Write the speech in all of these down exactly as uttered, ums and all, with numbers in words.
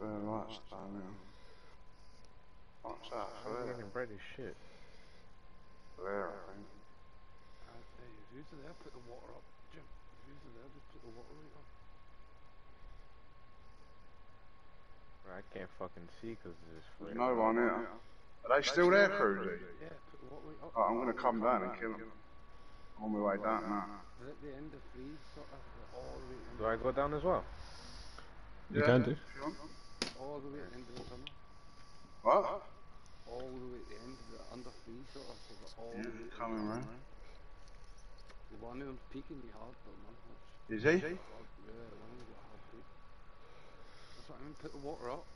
Very much time now. What's that for? Getting bread is shit. There, I think. Uh, hey, if you're there, put the water up. Jim, if you're there, just put the water right up. Bro, I can't fucking see because there's there's no one here. Are they Are still there, Cruzy? Yeah, put the water right up. Oh, I'm gonna come down and kill them. On my way down now. Is it the end of these sort of? Do I go down as well? You yeah, can do. All the way to the end of the tunnel. What? All the way to the end of the under three sort of. So all yeah, the way coming around. The one of them's peeking me hard though, man. That's is he? Hard. Yeah, the one of them's got hard peak. That's what I mean, put the water up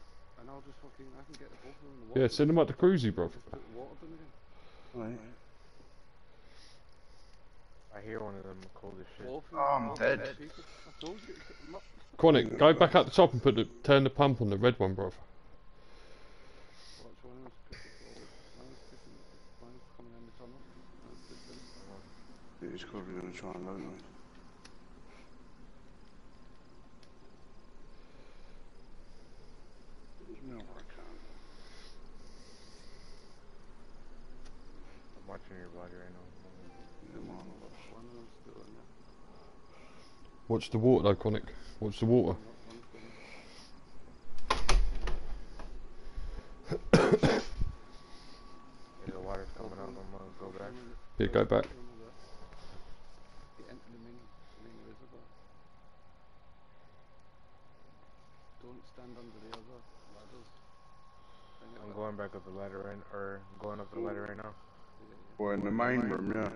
and I'll just fucking, I can get the both of them in the water. Yeah, send them out to Cruzy, bro. Just put the water up in again. Alright. I hear one of them cold as shit. Oh, I'm dead. Quonic, go back up the top and put the, turn the pump on the red one, bruv. He's probably going to try and load me. No, I can't. I'm watching your body right now. Watch the water though, Conic. Watch the water. Yeah, the water's coming out, I'm gonna go back. Yeah, go back. Don't stand under the other ladders. I'm going back up the ladder right now, or going up the ladder right now. Or in the main room, yeah.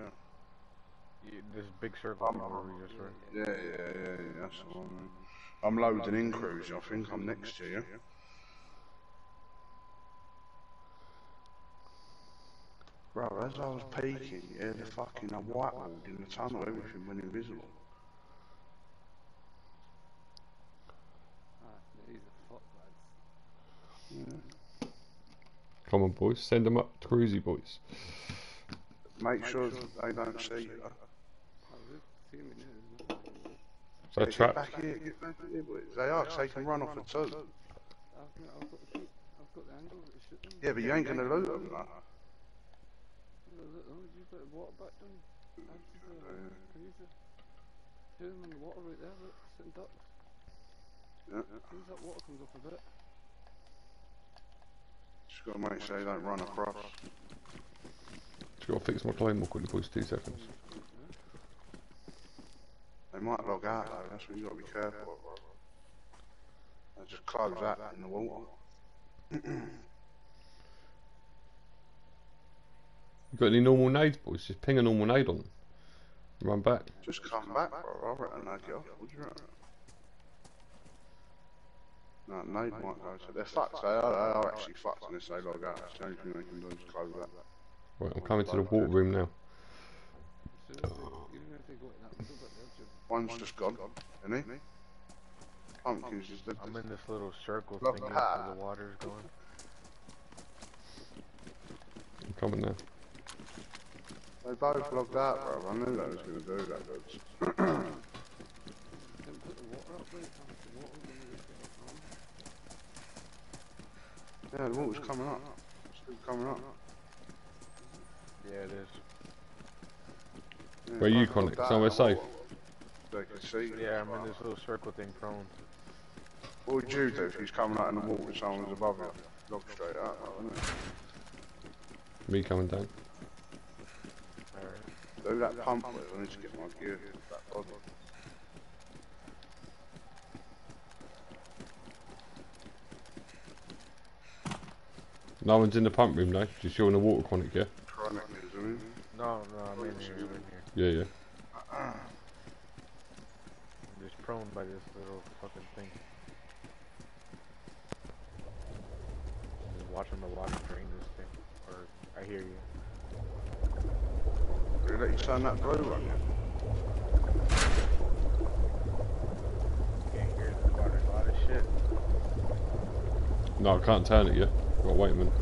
Yeah, this big circle I'm over we just were. Yeah, yeah, yeah, yeah, that's the one. I'm loading in, Cruzy, I think. I'm next to you. Bro, as I was peeking, yeah, the fucking, I whitewalled in the tunnel, everything went invisible. Yeah. Come on, boys, send them up to Cruzy, boys. Make sure they don't see you. So yeah, trap. Back here, get back here, boys. They are, so they can run off at two. I've got the angle to shoot them. Yeah, but you ain't gonna loot them, no. Water back down. Shoot them in the water right there, look, sitting ducks. Yeah. As soon as that water comes up a bit. Just gotta make sure they don't run across. Just gotta fix my claymore quickly, boys, two seconds. They might log out though, that's what you gotta be careful of. They just close that in the water. You got any normal nades, boys? Just ping a normal nade on them. Run back. Just come back, bro. I reckon they'd get off. What do you reckon? No, nade might go to. They're fucked, they are, they are actually fucked unless they log out. That's the only thing they can do is close that. Right, I'm coming to the water room now. One's just gone, isn't he? I'm, I'm in this little circle thing where the water's going. I'm coming now. They both logged out, bro. I knew that was going to do that, but... yeah, the water's coming up. It's still coming up. Yeah, it is. Yeah, where are you, Conic? Somewhere safe? Yeah, I'm in this little circle thing prone. What would you do if he's coming out in the water and someone's above you? Log straight out, wouldn't it? Me coming down. Alright. Do that pump with, I need to get my gear. That body. No one's in the pump room though, just you in the water, Conic, yeah? No, no, I'm in here, I'm in here. Yeah, yeah. I'm just prone by this little fucking thing. I'm just watching the water drain this thing. Or, I hear you. Did you let you turn that blue one yet? Can't hear the water, a lot of shit. No, I can't turn it yet. Well, wait a minute.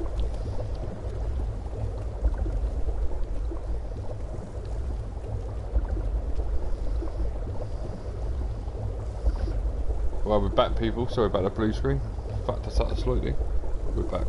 Well, we're back, people. Sorry about the blue screen. fact I started slowly. We're back.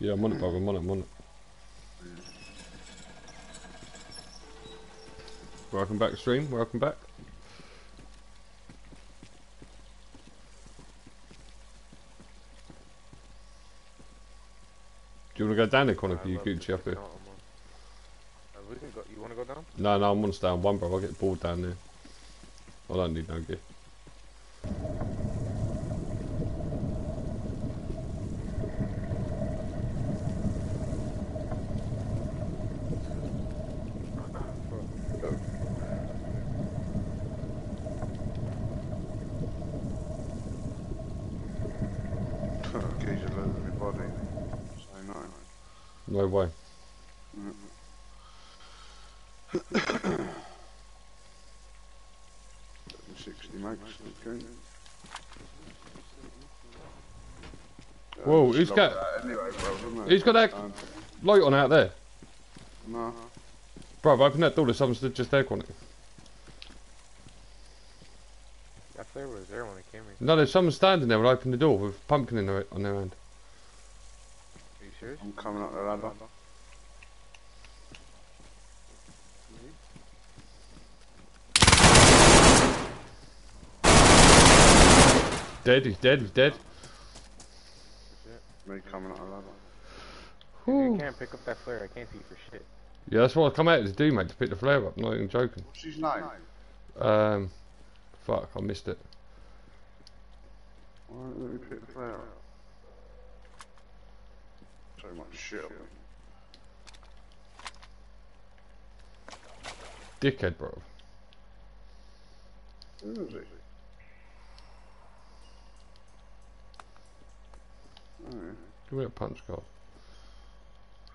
Yeah, I'm on it, brother. I'm on it, I'm on it. Welcome back, stream. Welcome back. Do you want to go down the corner for you, Gucci, up here? You want to go down? No, no, I'm on down one, bro. I'll get bored down there. I don't need no gear. No way. Mm-hmm. sixty mags, okay. Whoa, who's got... Anyway, bro, who's got that um, light on out there? No. Bruv, open that door, there's something just there, can't it? I thought it was there when it came here. No, there's someone standing there when I opened the door with a pumpkin in their, on their hand. I'm coming up the ladder. Dead, he's dead, he's dead. Me coming up the ladder. If you can't pick up that flare, I can't see for shit. Yeah, that's what I come out to do, mate, to pick the flare up. I'm not even joking. What's his name? Um, fuck, I missed it. Why don't we pick the flare up? So much shit. Dickhead, bro. Who is he? Oh. Give me that punch card.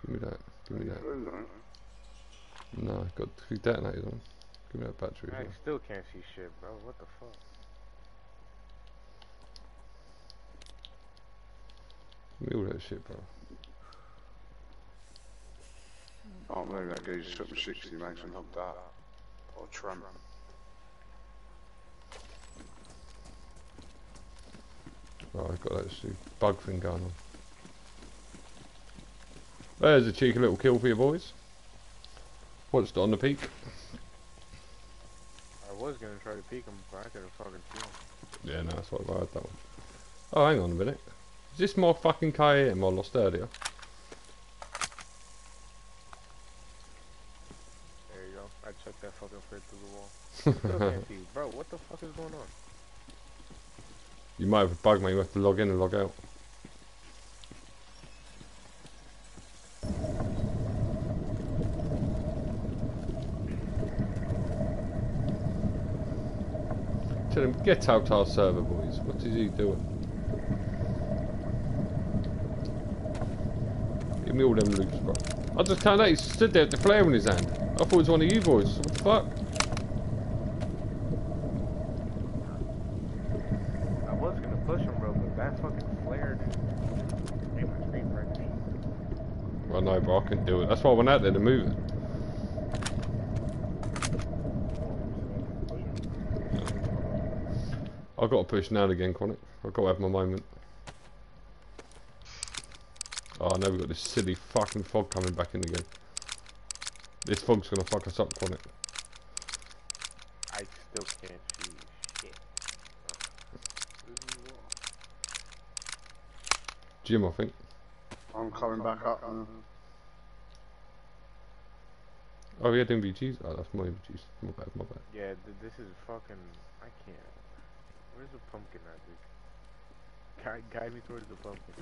Give me that. Give me that. No, I've got two detonators on. Give me that battery. I still can't see shit, bro. What the fuck? Give me all that shit, bro. Oh, maybe that guy just took me sixty mags and hooked that. Or tram. Oh, I've got that stupid bug thing going on. There's a cheeky little kill for you boys. What's it on the peak? I was going to try to peek him, but I could have fucking killed him. Yeah, no, that's what I had that one. Oh, hang on a minute. Is this my fucking K M I lost earlier? Chuck that fucking frit through the wall. Still can't bro, what the fuck is going on? You might have a bug, mate. You have to log in and log out. Tell him, get out our server, boys. What is he doing? Give me all them loops, bro. I just can't let he stood there with the flare in his hand. I thought it was one of you boys. What the fuck? I was gonna push him, bro, but that fucking flare, dude. Made my screen right now. Well, no, bro, I couldn't do it. That's why I went out there to move it. I've got to push now and again, Chronic. I've got to have my moment. Oh no, we've got this silly fucking fog coming back in again. This fog's gonna fuck us up, won't it? I still can't see shit. Jim, I think. I'm coming back up. Uh, oh, we had M V Gs? Oh, that's my M V Gs. My bad, my bad. Yeah, th this is fucking... I can't... Where's the pumpkin at, dude? Guide, guide me towards the pumpkin.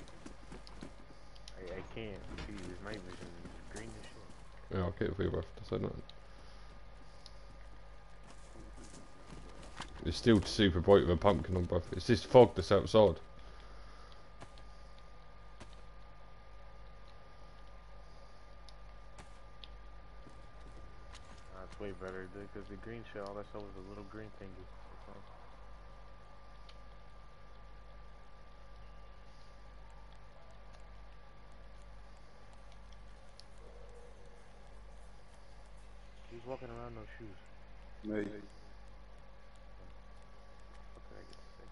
I, I can't see. This night vision is green as shit. Yeah, I'll get it for you, bro. That's like nothing. It's still super bright with a pumpkin on, bro. It's this fog that's outside. Way better, dude, because the green shell, all that stuff was a little green thing. He's walking around no shoes. Maybe. What did I get sick?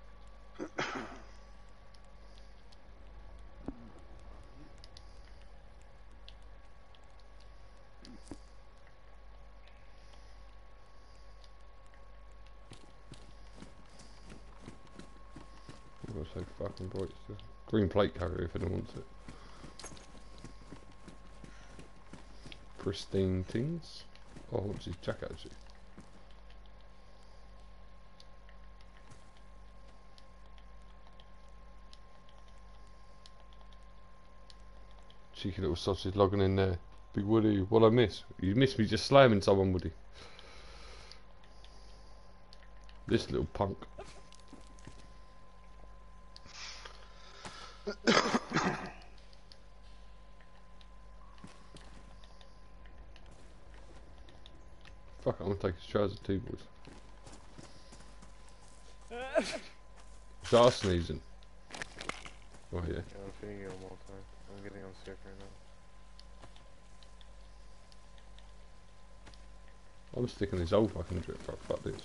So fucking bright. It's a green plate carrier if anyone wants it. Pristine things. Oh, what's his jack actually? Cheeky little sausage logging in there. Big Woody, what I miss? You miss me just slamming someone, Woody. This little punk. Fuck, I'm gonna take his trousers too, boys. Start sneezing. Oh, yeah. Yeah, I'm feeding you one more time. I'm getting on sick right now. I'm sticking this old fucking drip fuck, fuck this.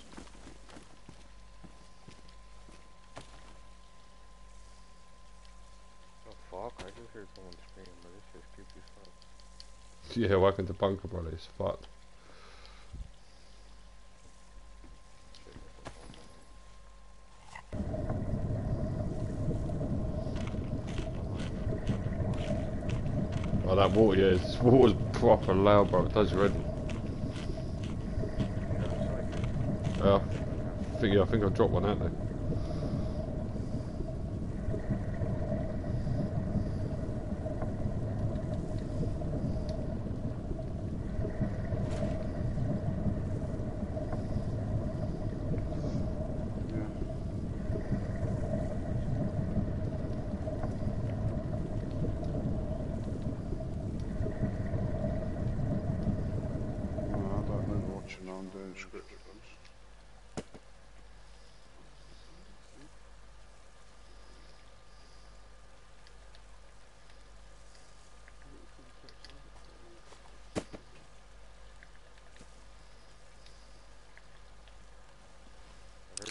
Someone scream, but it's just creepy stuff. Yeah, welcome to Bunker Brother, it's fucked. Oh, that water, yeah, this water's proper loud, bro, it does you ready. Uh, I think, yeah, I think I dropped one out there.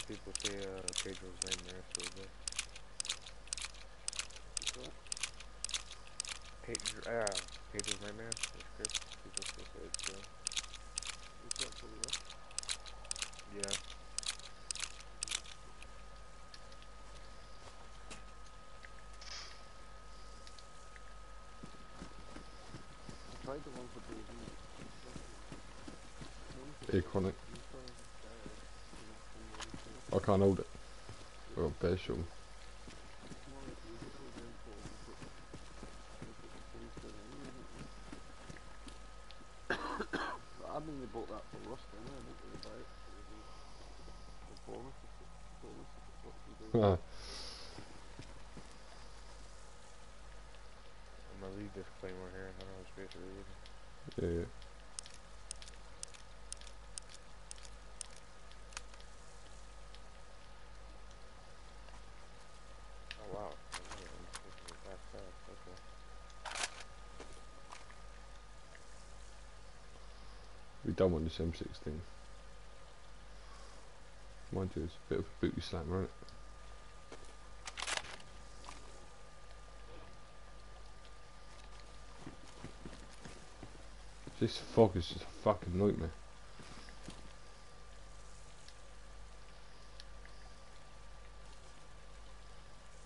People say uh, Pedro's nightmare for a bit. What? Pedro, ah, uh, Pedro's nightmare. The script. People still say it's true. It's not for real. Yeah. I tried the one for Pedro. Iconic. I can't hold it. Oh, bear show. I mean, they bought that for Rust, didn't they? I'm gonna leave this claim right here and I don't know what's basically. Yeah. Don't want this M sixteen. Mind you, it's a bit of a booty slam, right? This fog is just a fucking nightmare.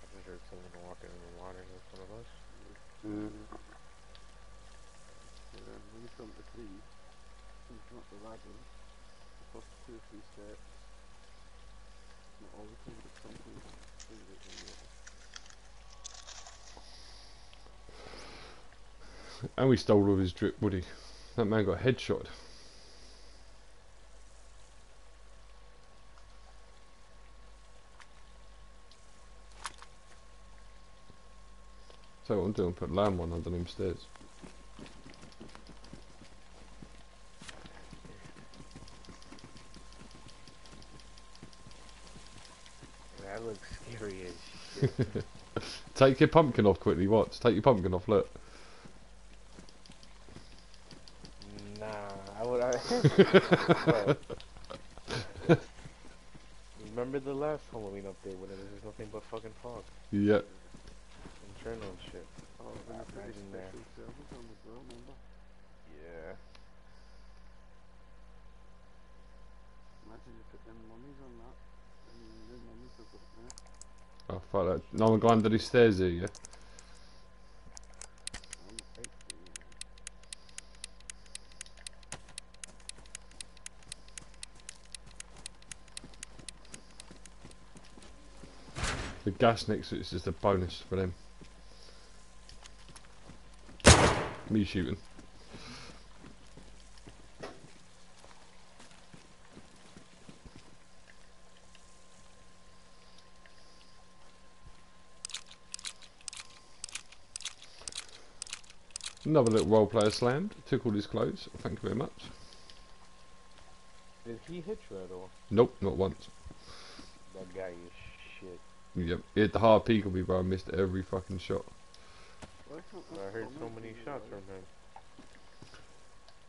I heard someone walking in the water in front of us. Mm. Yeah, when you come to three, you come up the ladder, the first two or three steps, not all the time, but something, and we stole all his drip woody. That man got headshot. So what I'm doing, put lamb one under them stairs. That looks scary as shit. Take your pumpkin off quickly, watch. Take your pumpkin off, look. Remember the last Halloween update when it was nothing but fucking fog? Yep. Internal shit. Oh, I imagine that. Yeah. Imagine you put them mummies on that. I mean, the mummies are up there. Oh, fuck that. No one got under these stairs here, yeah? The gas next to it is just a bonus for them. Me shooting. Another little role player slammed. Took all his clothes. Thank you very much. Did he hit you at all? Nope, not once. That guy is shit. Yep, he hit the hard peak on me, bro. I missed every fucking shot. I heard so many shots from him.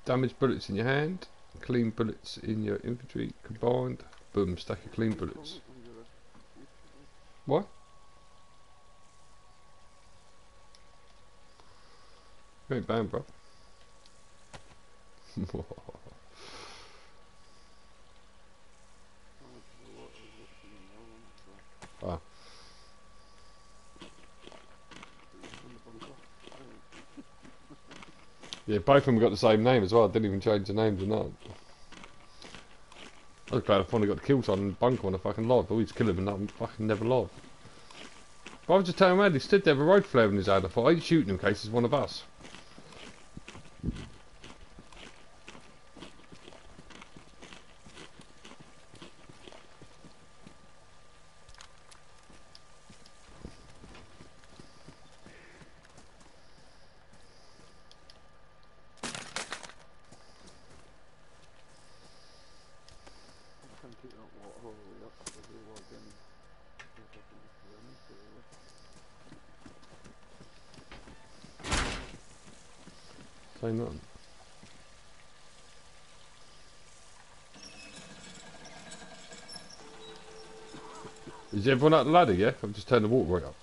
Damaged bullets in your hand, clean bullets in your infantry, combined, boom, stack of clean bullets. What? You ain't banned, bro. Ah. Yeah, both of them got the same name as well. I didn't even change the names or not. I was glad I finally got the kills on and bunker on a fucking live. I always kill him and I'm fucking never live. But I was just telling him, he stood there with a road flare in his hand. I thought, I ain't shooting him in case he's one of us. Say nothing. Is everyone at the ladder, yeah? I've just turned the water right up.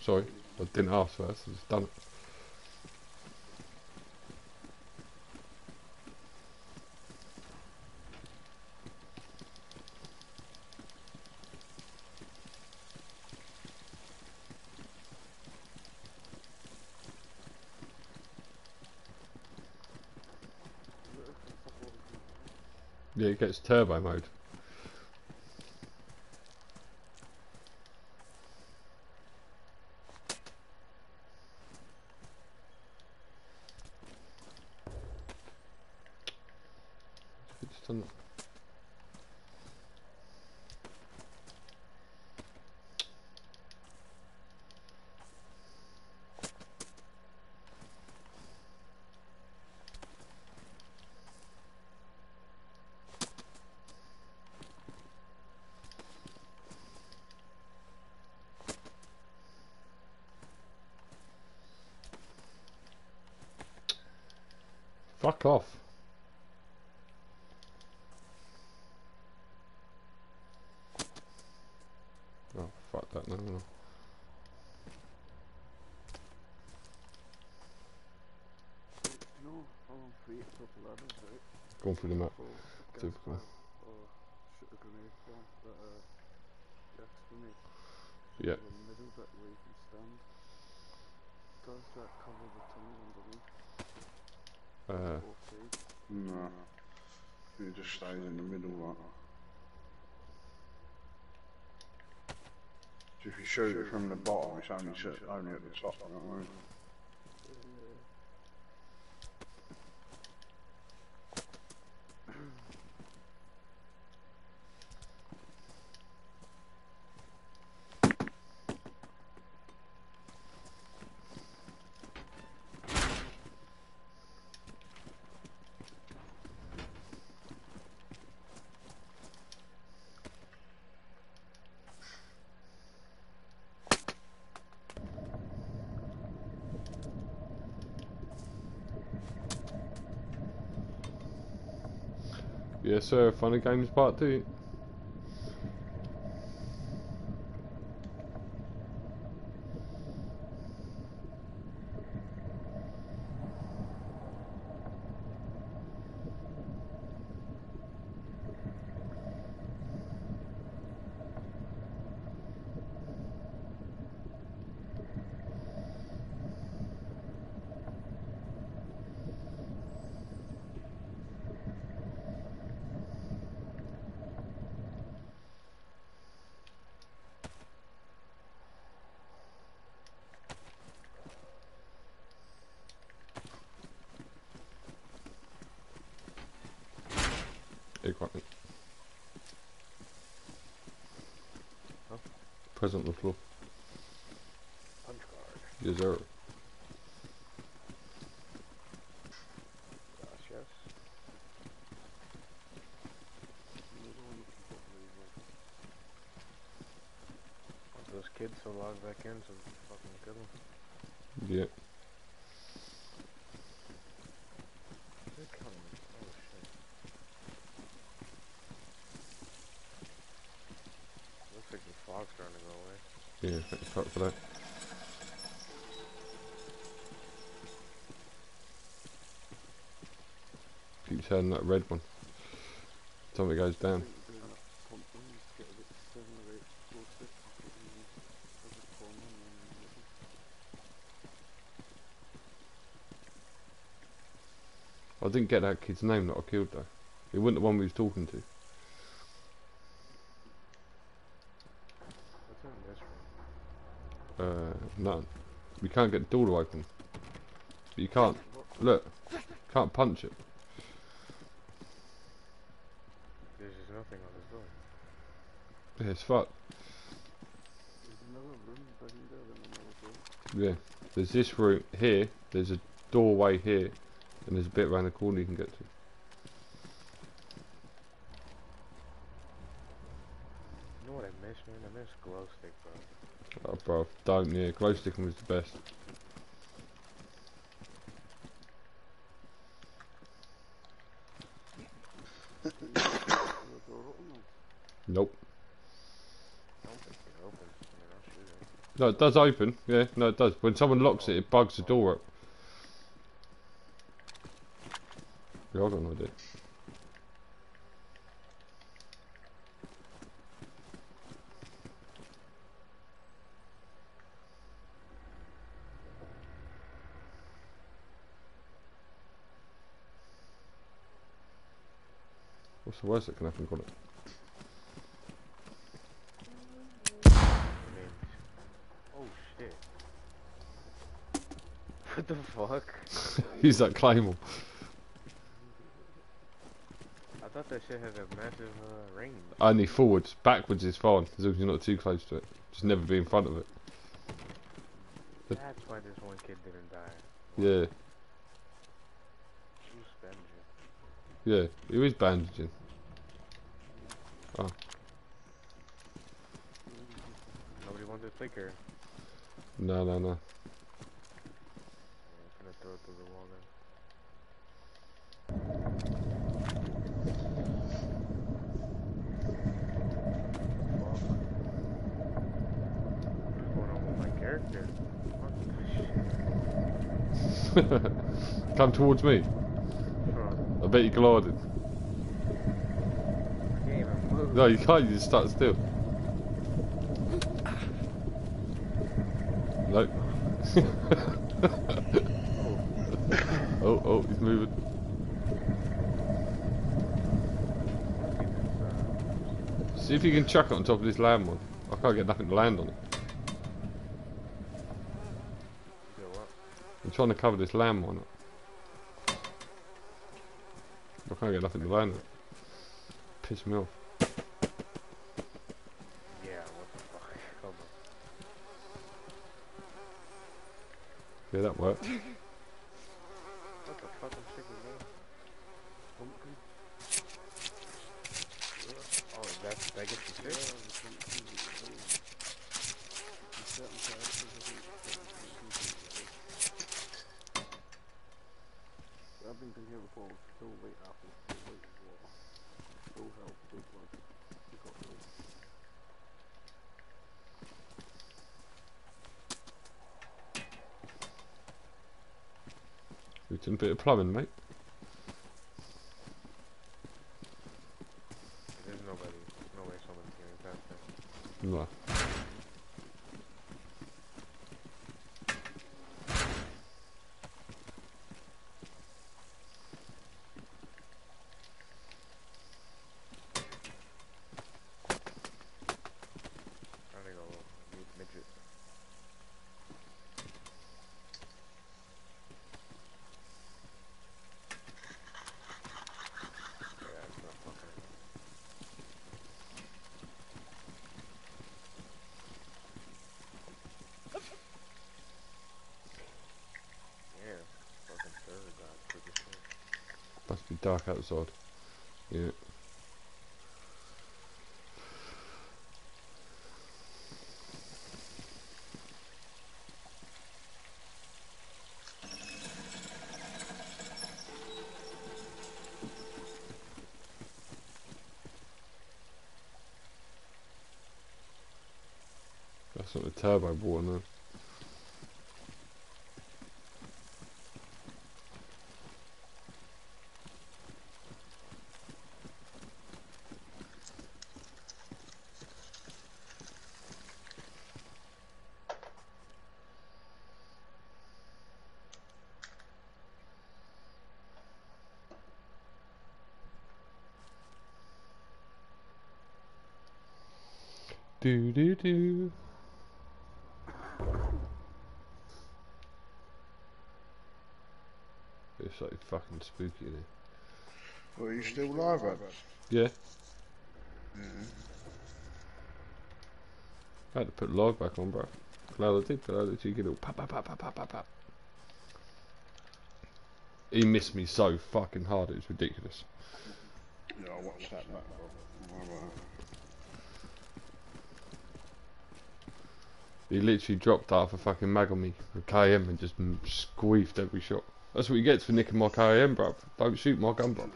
Sorry, I didn't ask first, I just done it. Yeah, it gets turbo mode. Just done. Fuck off. Oh, fuck that, no, no. No. Gone through the map. Typical. Yeah. Uh, no, you just stay in the middle like that. So if you shoot it from the bottom, it's only, set, only at the top, you know what I mean? Yes sir, Funny Games Part two. Equipment. Huh? Present the floor. Punch card. Yes, sir. Gracias. Those kids are logged back in, so fucking good one. Yeah. Yeah, thanks for that. Keeps heading that red one. Until it goes down. I didn't get that kid's name that I killed though. It wasn't the one we was talking to. Uh, no, we can't get the door open. But you can't, look, can't punch it. There's just nothing on this door. Yeah, it's fucked. There's another room, but you don't have another door. Yeah, there's this room here, there's a doorway here, and there's a bit around the corner you can get to. You know what I miss, man? I miss glow stick, bro. Oh bro, don't, yeah, glow sticking was the best. Nope. I don't think it opens. I mean, it. No, it does open, yeah, no it does. When someone locks it, it bugs the door up. Yeah, I got no idea. What's the worst that can happen, Colin? Oh shit. What the fuck? He's that Claymore. I thought that shit had a massive uh, ring. Only forwards. Backwards is fine, as long as you're not too close to it. Just never be in front of it. That's why this one kid didn't die. Why? Yeah. Yeah, he was bandaging. Oh. Nobody wants to flicker. No, no, no. I'm gonna throw it through the wall then. What's going on with my character? What the shit? Come towards me. I bet you glided. I can't even move. No, you can't. You just start still. Nope. oh, oh, he's moving. See if you can chuck it on top of this land one. I can't get nothing to land on it. I'm trying to cover this land one up. I can't get nothing to land on it. Piss me off. Yeah, that worked. What the fuck, I'm sick of that. Oh, that's, that gets you sick? I've been here before, still wait after, still wait for, still help, still help. We done a bit of plumbing, mate. There's nobody, no way someone's hearing that thing. No. I think I'll need midget. Must be dark outside. Yeah. That's not the turbo water now. Do do do. It's so fucking spooky in here. Well, are you still alive, Adam? Yeah. Mm-hmm. I had to put the log back on, bro. Glad I did, but I had a cheeky little pop, pop, pop, pop, pop, pop, pop. He missed me so fucking hard, it was ridiculous. Yeah, I watched that back, bro. He literally dropped half a fucking mag on me, a K M, and just squeezed every shot. That's what he gets for nicking my K M, bruv. Don't shoot my gun, bruv.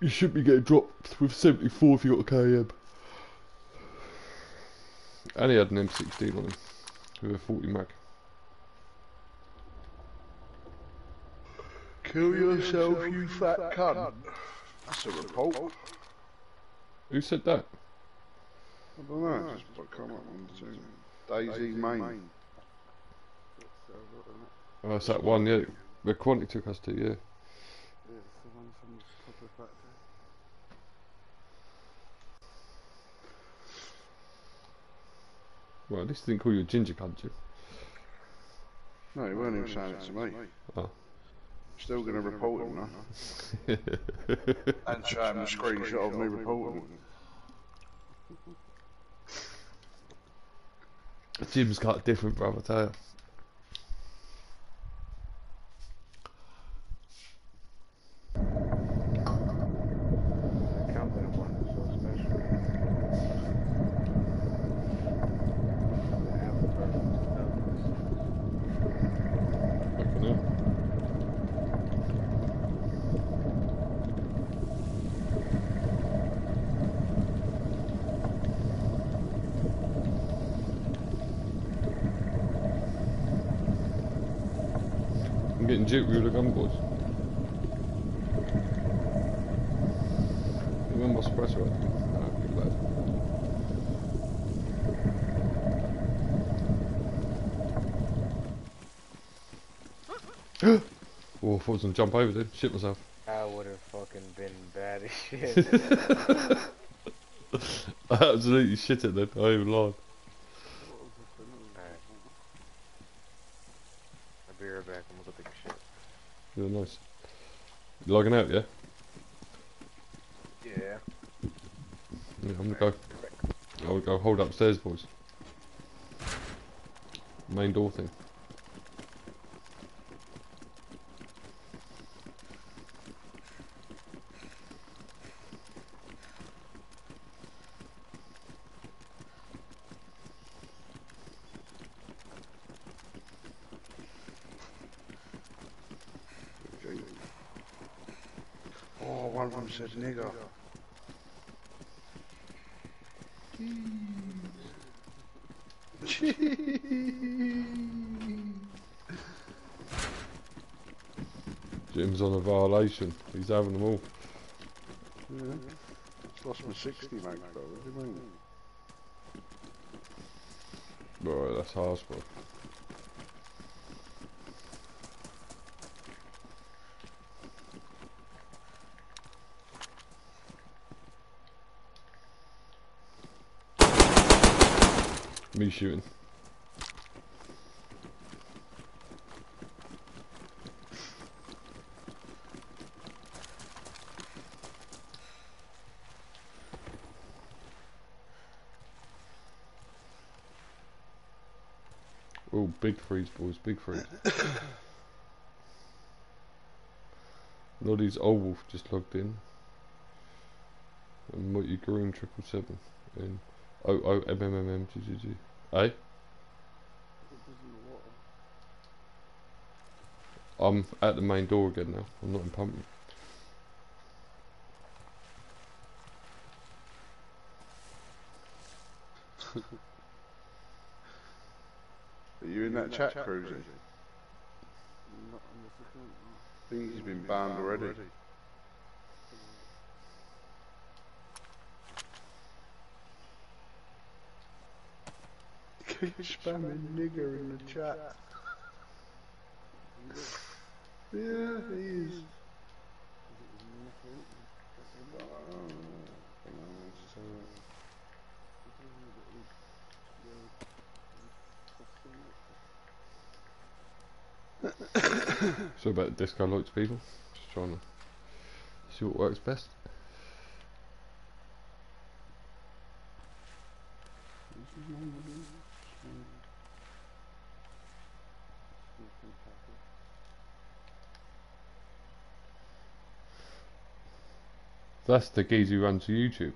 You should be getting dropped with seventy-four if you got a K M. And he had an M sixteen on him, with a forty mag. Kill yourself, you fat cunt. That's a report. Who said that? I don't know, no, just put a comment on the thing. DayZ main. Oh, that's that one, yeah. The Quantic took us to, yeah. Yeah, it's the one from the proper factory. Well, at least they didn't call you a ginger cunt, Jim. No, you weren't even saying it to me. Oh. Still going to report him now. And show him a screenshot of me reporting him. Jim's got different, brother, I tell you. I'm getting juked with the gun, boys. Where my suppressor at? Nah, big lad. Oh, I thought I was gonna jump over, dude. Shit myself. I would have fucking been bad as shit. I absolutely shit it, dude. I ain't even lied. I'll be right back. I'm gonna take a shit. You're nice. You logging out, yeah? Yeah. Yeah, I'm gonna go. I'm gonna go hold upstairs, boys. Main door thing. One of them says nigger. Jim's on a violation. He's having them all. Yeah. It's lost my sixty, mate. What do you mean? Right, that's harsh, bro. Me shooting. Oh, big freeze, boys, big freeze. Noddy's old wolf just logged in. And Mighty Groom triple seven in. Oh, oh, M, M, M, M, G, G, G. Eh? I'm at the main door again now. I'm not in pumping. Are you in that, in that chat, chat cruising? cruising? Not I think he's been banned already. already. Spamming nigger in the chat. Yeah, he is. So about the disco lights, people. Just trying to see what works best. That's the geezer who runs YouTube.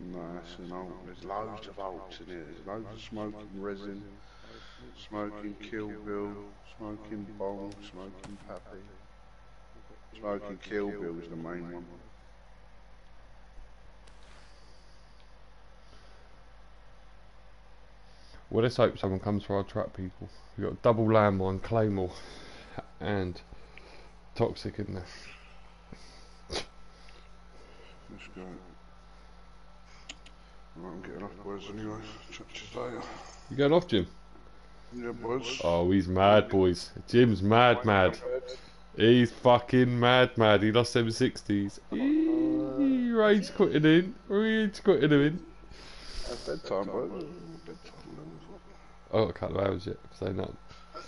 No, that's an old. There's loads of olds in here. There's loads of smoking resin, smoking Kill Bill, smoking Bong, smoking Pappy. Smoking Kill Bill is the main one. Well, let's hope someone comes for our trap, people. We've got double landmine, claymore, and toxic in there. Let's go. Right, I'm getting off, boys, anyway. Chapters later. You going off, Jim? Yeah, boys. Oh, he's mad, boys. Jim's mad, mad. He's fucking mad, mad. He lost seven sixties. He rage quitting in. Rage quitting him in. That's bedtime, boys. Oh, a couple of hours yet, so no.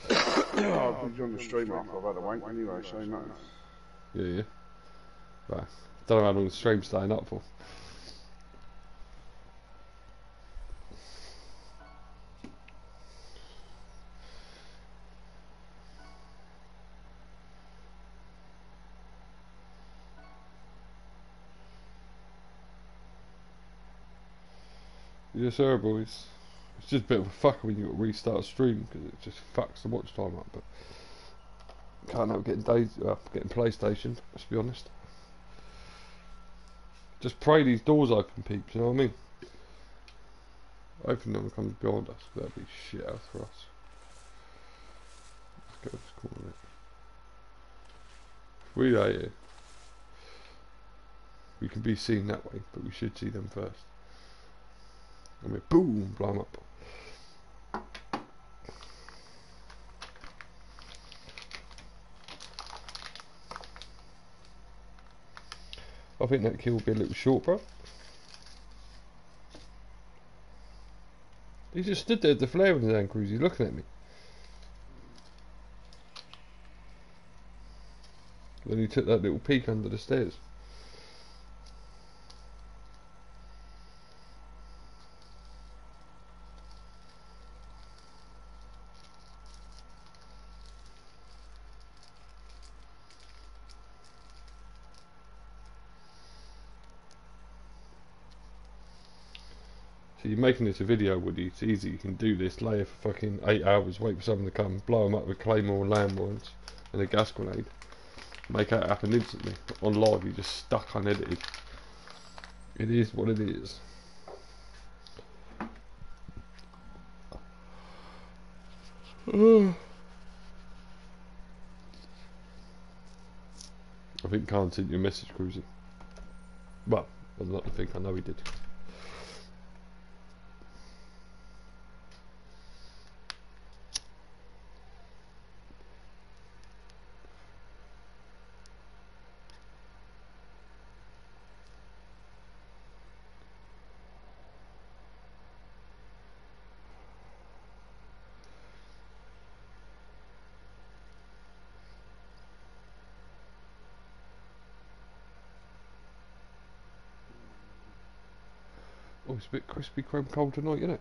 Oh, I've been on the stream up, I've had a wank anyway, so no. Yeah, yeah. Right. Don't know how long the stream's staying up for. Yes, sir, boys. It's just a bit of a fucker when you got to restart a stream because it just fucks the watch time up. But can't help getting days, uh, getting PlayStation. Let's be honest. Just pray these doors open, peeps. You know what I mean? Hopefully no one comes beyond us. That'd be shit out for us. Go score it. If we are here, we can be seen that way, but we should see them first. I mean, boom, blow them up. I think that kill will be a little short, bro. He just stood there with the flare in his hand, Cruzy, looking at me. Then he took that little peek under the stairs. You're making this a video, Woody. It's easy. You can do this. Layer for fucking eight hours. Wait for someone to come. Blow them up with claymore, landmines, and a gas grenade. Make that happen instantly on live. You're just stuck unedited. It is what it is. I think Khan sent you a message, Cruzy. Well, I don't think. I know he did. It's a bit crispy creme cold tonight, isn't it?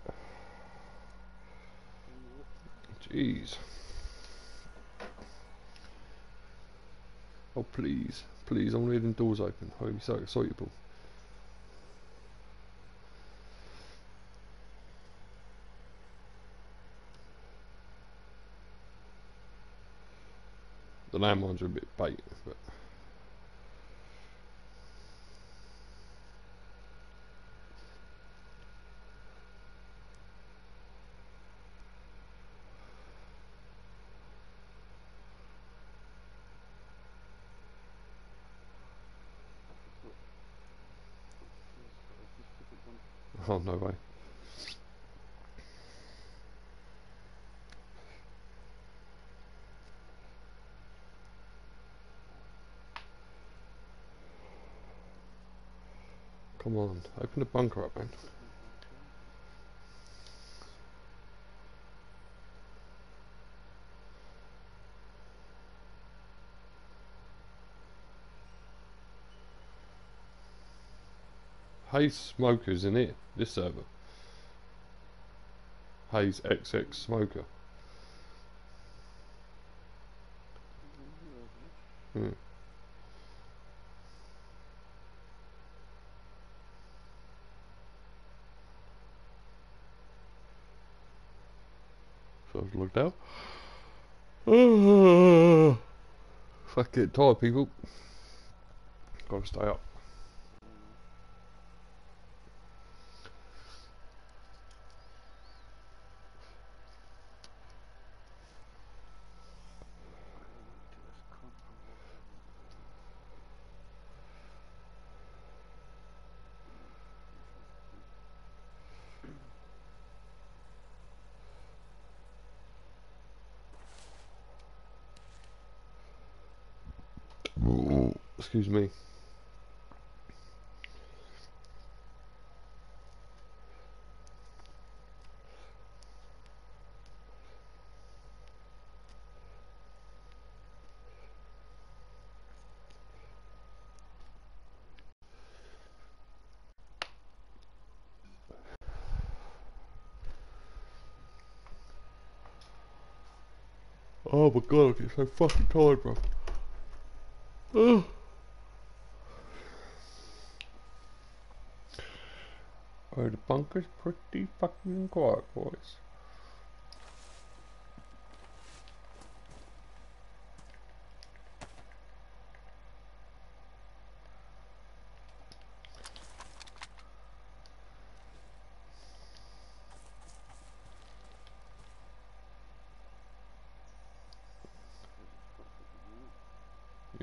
Jeez. Oh please, please, I want to hear them doors open. I'll be so excitable. The landmines are a bit bait, but oh, no way. Come on, open the bunker up, man. Hayes Smoker's in here, this server. Hayes X X Smoker. Hmm. So I've logged out. Oh, fuck it, tired people. Gotta stay up. Excuse me. Oh my god, I get so fucking tired, bro. Ugh. Oh, the bunker's pretty fucking quiet, boys.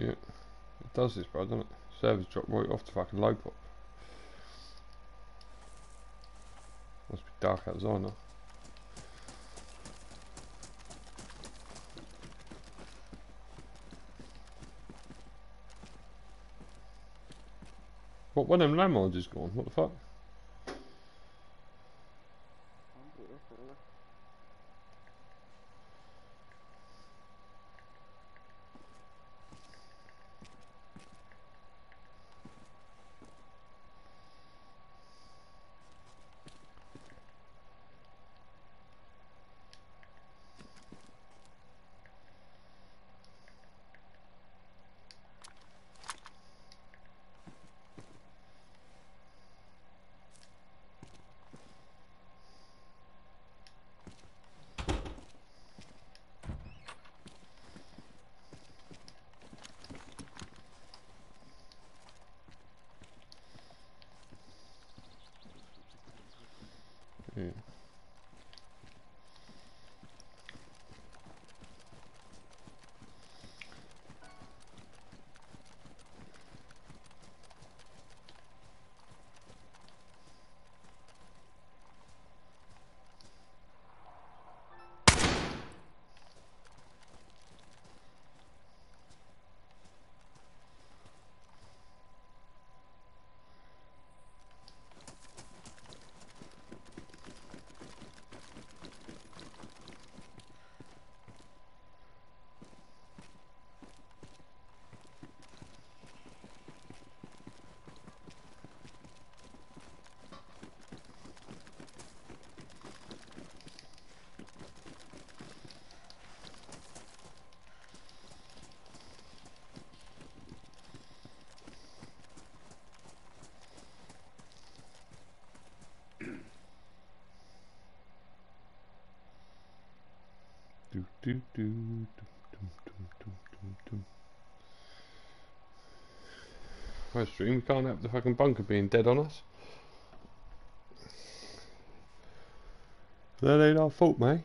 Yeah, it does this, bro, doesn't it? Servers drop right off the fucking low pop. Must be dark outside now. What, one of them landmines is gone, what the fuck? Do, do, do, do, do, do, do. Well, stream, we can't help the fucking bunker being dead on us. That ain't our fault, mate.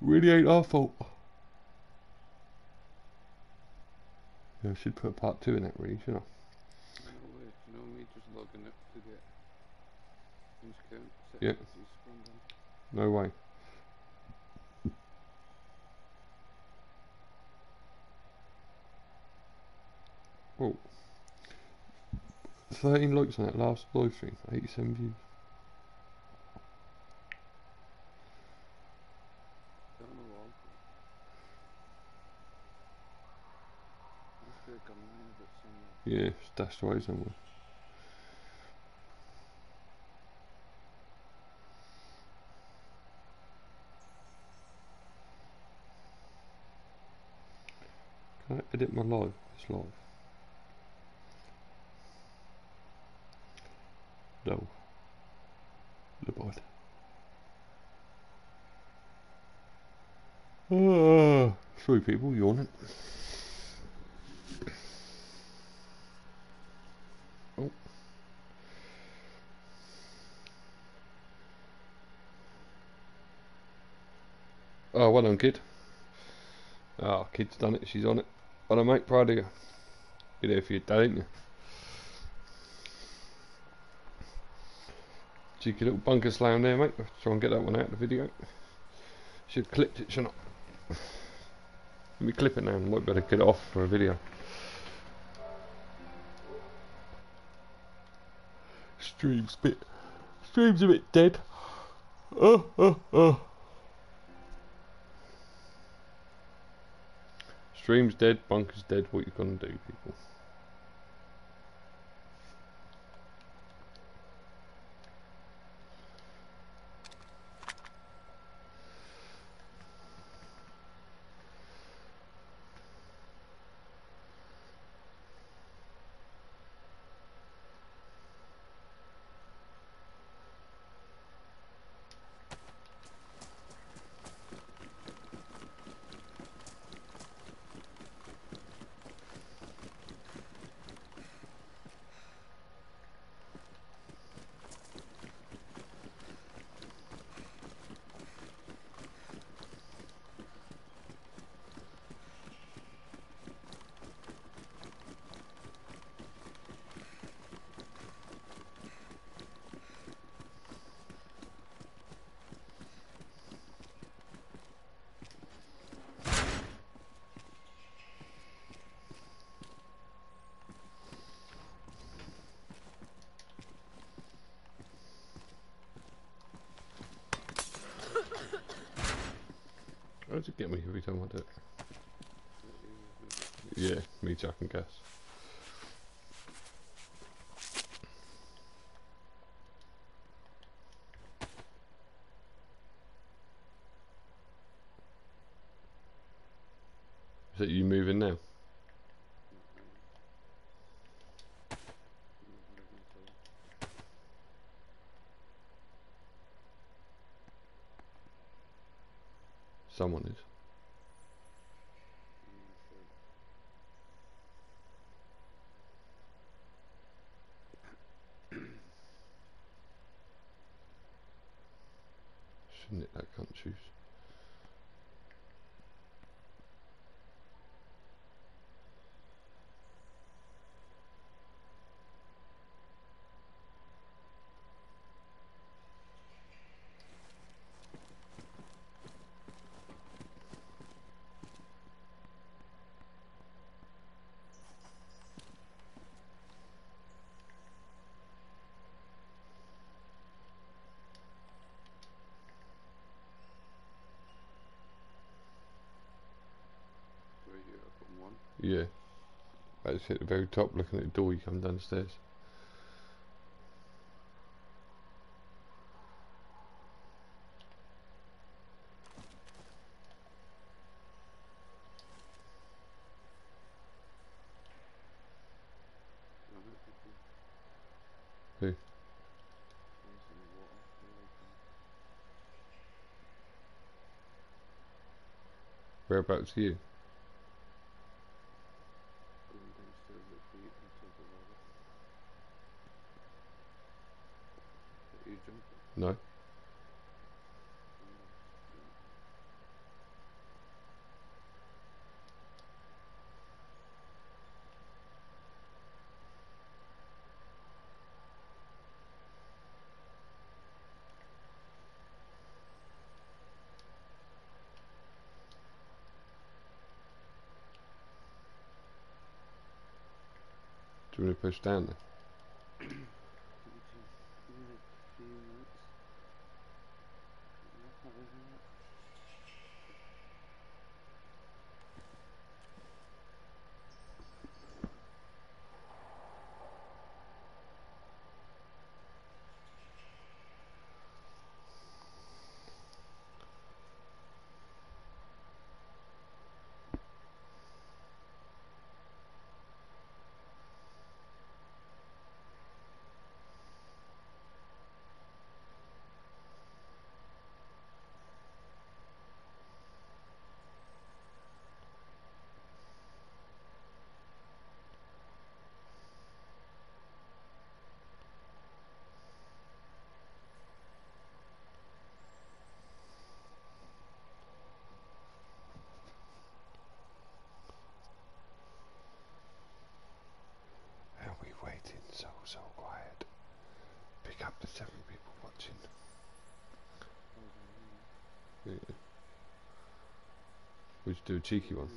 Really ain't our fault. Yeah, I should put part two in that, really, shouldn't I? No, no, me just logging up to the account. Yeah. No way. Oh, thirteen likes on that last live stream, eighty-seven views. Yeah, it's dashed away somewhere. Can I edit my live? It's live. No, the board. Uh, three people yawning. Oh. Oh, well done, kid. Oh, kid's done it. She's on it. Well done, mate. Proud of you. You're there for your dad, ain't you? Cheeky little bunker slam there, mate. Let's try and get that one out of the video. Should have clipped it, shouldn't I? Let me clip it now. Might better get it off for a video. Stream's a bit. Stream's a bit dead. Oh, oh, oh. Stream's dead. Bunker's dead. What you gonna do, people? How does it get me every time I do it? Yeah, me too, I can guess. Is it you moving now? Someone is. Shouldn't it, that can't choose. Yeah, I just hit the very top looking at the door, you come downstairs. Who? Whereabouts are you? No. Do you want to push down there? So, so quiet. Pick up the seven people watching. Yeah. We should do a cheeky one.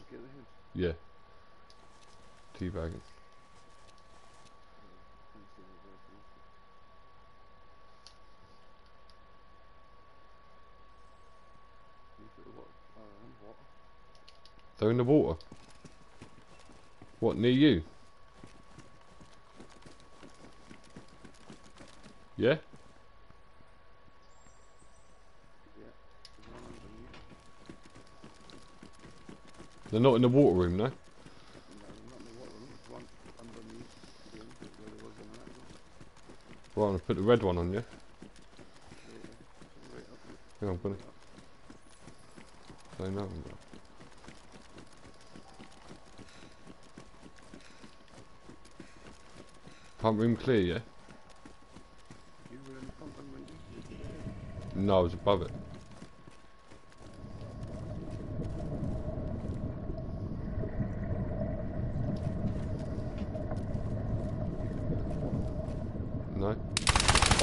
Yeah. Teabagging. Throw in the water. What, near you? Yeah? They're not in the water room, no? No, they're not in the water room. There's one underneath the room where there was an accident. Well, I'm going to put the red one on you. Yeah, I'm going to... I don't know. Pump room clear, yeah? No, I was above it. No.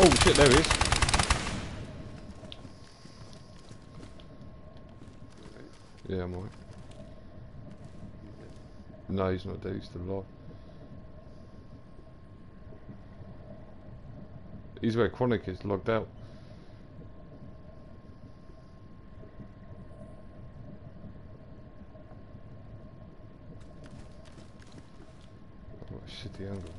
Oh shit, there he is. Yeah, I'm alright. No, he's not dead, he's still alive. He's where Chronic is, logged out. shitty angle.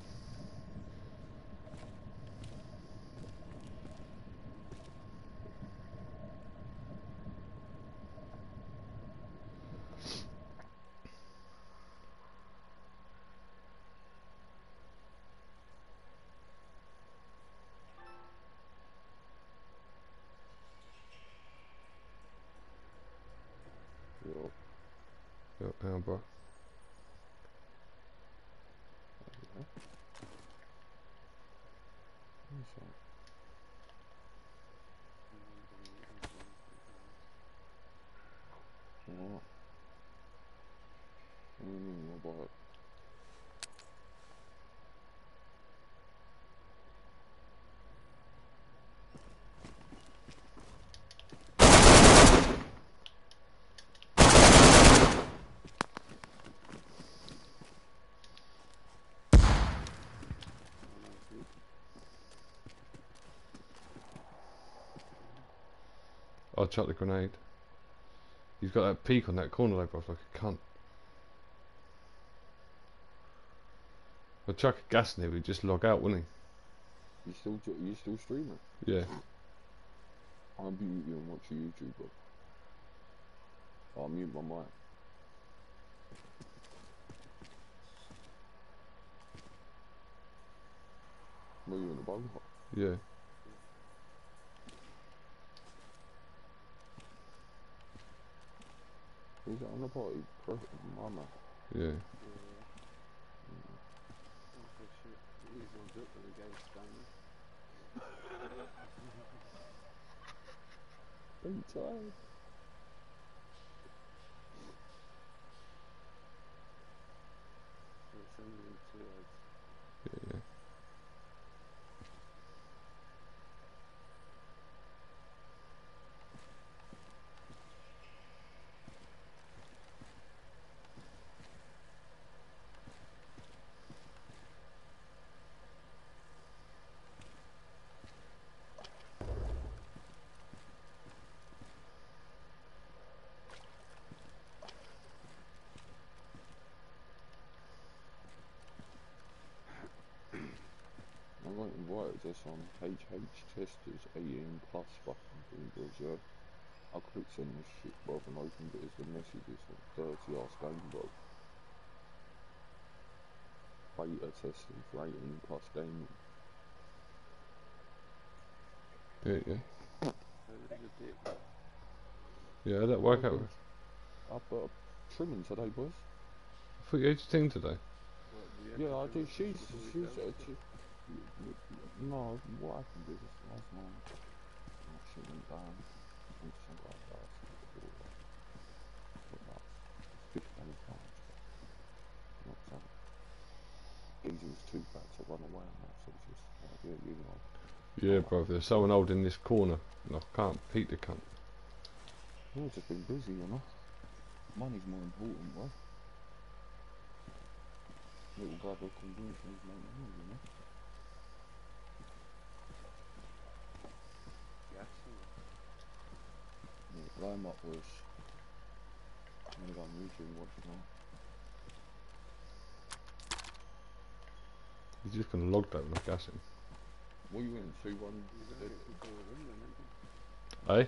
Amber. I'll chuck the grenade. He's got that peak on that corner though, bruv, like a cunt. I'll chuck a gas in here, we'd just log out, wouldn't he? You still, you still streaming? Yeah. I'll be with you and watch your YouTube, bro. I'll mute my mic. Were you in the bunker? Yeah. He's on the party, perfect mama. Yeah. Yeah. He's on good for the game, standing. Are you tired? Yeah. Us on H H Testers eighteen plus fucking Google, yeah. I clicked send this shit, bro, and opened it as the message is a dirty ass game, bro. Beta testing for eighteen plus gaming. Yeah, yeah. Yeah, that work out with. I've got a trimming today, boys. I thought you had your team today. Well, yeah, I did. She's. she's uh, she, No, what I can do is last night I actually went down and somebody else did that. But that's fifteen pounds. Not that. Easy was too bad to run away and that, so just like, yeah, you know. Yeah, bro, there's someone old in this corner and I can't peek the cunt. Well, I've just been busy, you know. Money's more important, bro. Little guy with conventions make money, you know. What I'm up was, I'm gonna go on YouTube and watch it now. He's just gonna log that when I gas him. What are you in? two one? Eh? You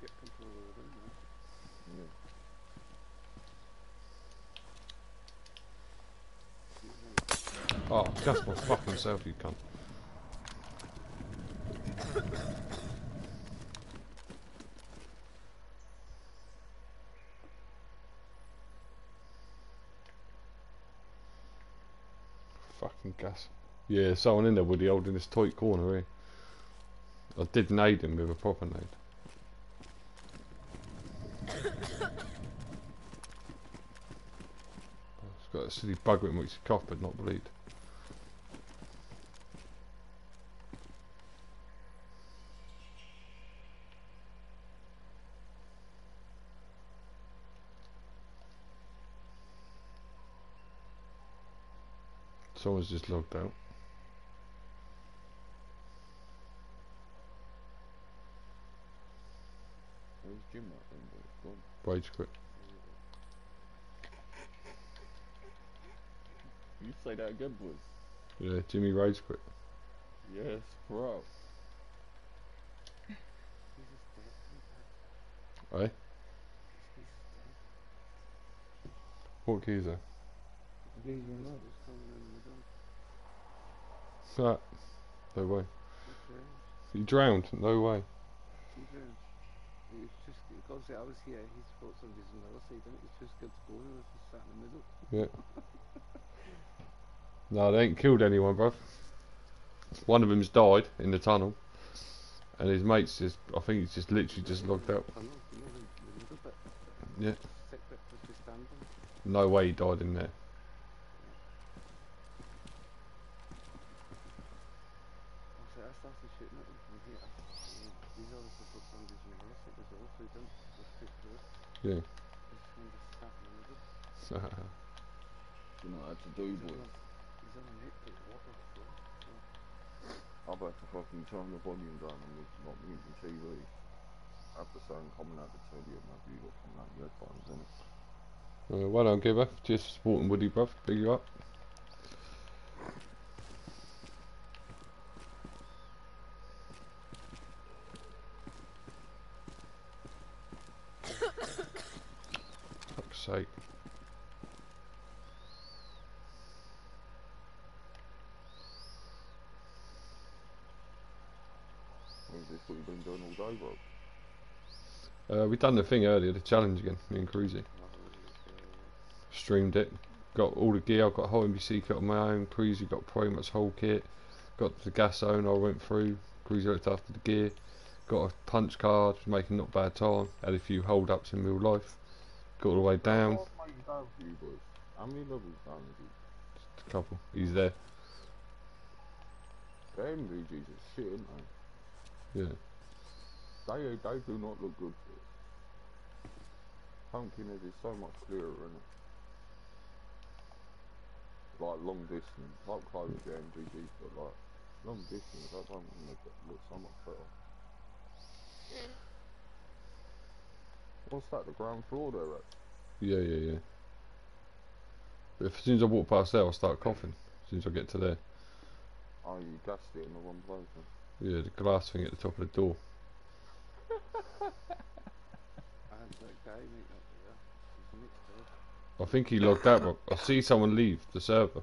get control of the room then. Yeah. Oh, gas my fucking self, you cunt. Gas. Yeah, someone in there with the old in this tight corner, eh? I did nade him with a proper nade. It's got a silly bug with him which cough but not bleed. Someone's just logged out. Where's Jim at then? It's gone. Rage quit. You say that good, boys. Yeah, Jimmy Rice quit. Yes, bro. Aye? What keys are? These are not. No way. He drowned. No way. He drowned. It was just, because I was here, he thought somebody's on the other side, and it was just good to go, and I was just sat in the middle. Yeah. No, they ain't killed anyone, bruv. One of them's died in the tunnel, and his mate's just, I think he's just literally just logged out. Yeah. No way he died in there. Yeah. So, you know how to do, boy. I've had to fucking turn the volume down and it's not muting T V. I have the sound coming out the T V and my view got coming out the headphones in it. Uh, well done, Gibber. Just supporting Woody, bruv. Big you up. Sake. What is this what you've been doing all day, Rob? Uh, we done the thing earlier, the challenge again, me and Cruzy. Streamed it, got all the gear, I got a whole M B C kit on my own, Cruzy got pretty much whole kit, got the gas zone I went through, Cruzy looked after the gear, got a punch card, was making not bad time, had a few hold ups in real life. Got all the way down. How many levels down is he? Just a couple. He's there. They M V Gs are shit, aren't they? Yeah. They, they do not look good. Pumpkinhead is so much clearer, isn't it? Like long distance. Like close to the M V Gs, but like long distance, I don't make it look so much better. What's that, the ground floor there, right? Yeah, yeah, yeah. But if, as soon as I walk past there, I'll start coughing. As soon as I get to there. Oh, you gassed it in the one place, then? Yeah, the glass thing at the top of the door. I think he logged out, but I see someone leave the server.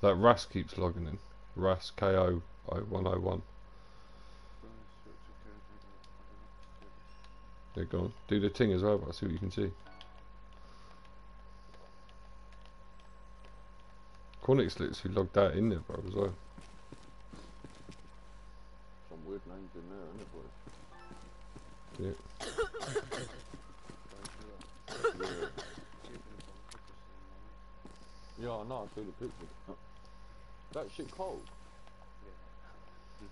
That Ras keeps logging in. Ras K O one oh one. They're gone. Do the thing as well, but I see what you can see. Cornix literally logged out in there, bro, as well. Some weird names in there, isn't it, boy? Yeah. Yeah, I know, I see the picture. That shit cold? Yeah.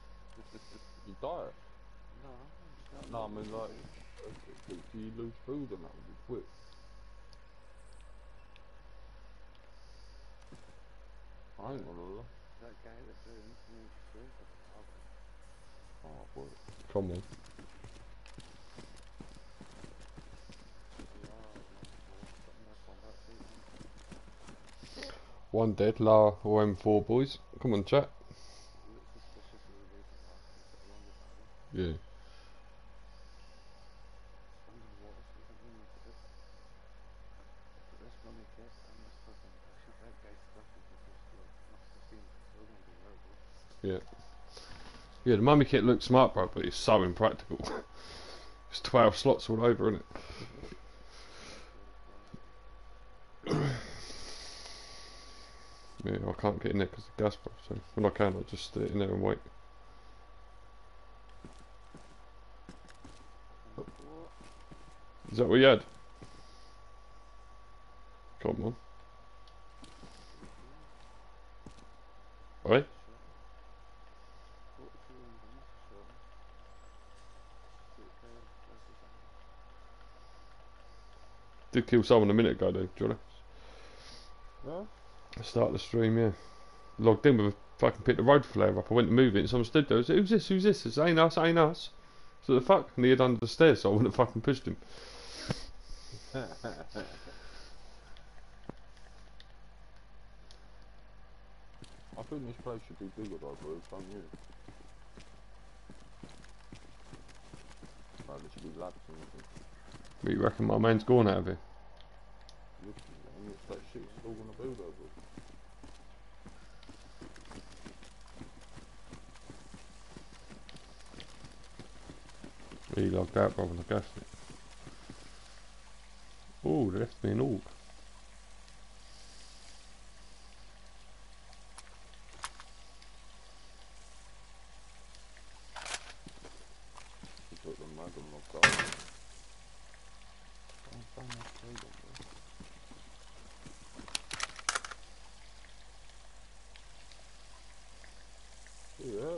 You died? No. No, I mean, like... Do you lose food on that one? Quick. I ain't gonna lie. That guy that's doing food for the oh, boy. Come on. One dead, La or M four, boys. Come on, chat. Yeah. Yeah. Yeah, the mummy kit looks smart, bro, but it's so impractical. It's twelve slots all over, isn't it? Yeah, I can't get in there because of the gas, bro, so when I can, I just stay in there and wait. Is that what you had? Come on. Alright? Did kill someone a minute ago though, Johnny. Yeah? Start the stream, yeah. Logged in with a fucking picked the road flare up. I went to move it and someone stood there. I was like, who's this? Who's this? It's ain't us, ain't us. So the fuck? And he had under the stairs, so I wouldn't have fucking pushed him. I think this place should be bigger though, bro, don't you? Right, there should be labs and everything. What, you reckon my man's gone out of here? And it's that shit's all gonna build over. He logged out rather than I guessed it. Oh, they left me an orc. Yeah,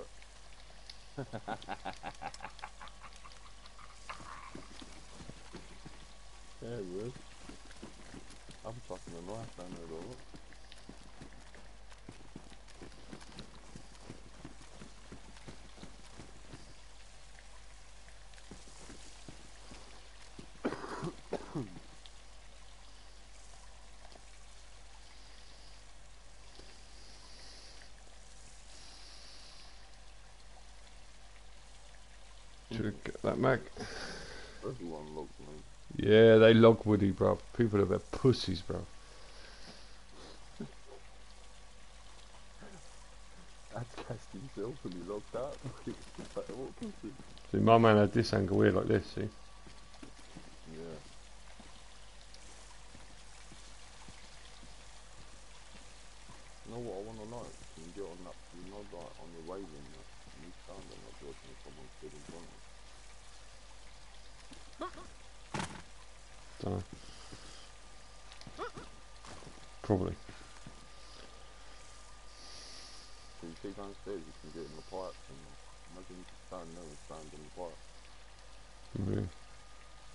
bro. I'm fucking a knife down there, though. Should I get that Mac? Everyone loves me. Yeah, they log Woody, bro. People are their pussies, bro. That's cast himself when he logged out. Like, what pussy? See, my man had this angle here, like this, see? Yeah. You know what I want to know? Can you get on that, you know, like, on your waving, and you sound like you're watching someone's good in front of you. Dunno. Probably. So you see downstairs you can get in the pipe, and imagine standing there with sand in the pipe. Really?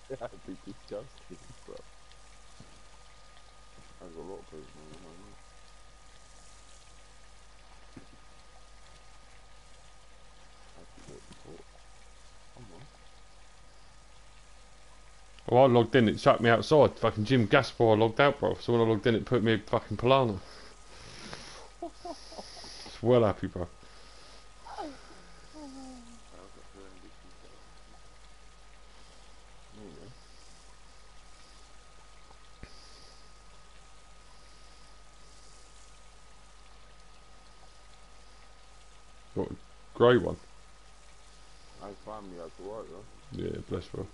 That'd be disgusting, bro. There's a lot of people in there, man. Oh, I logged in, it shut me outside. Fucking Jim Gaspar logged out, bro. So when I logged in, it put me in fucking Polana. It's well happy, bro. Got a grey one. I found me out the right, though. Yeah, bless, bro.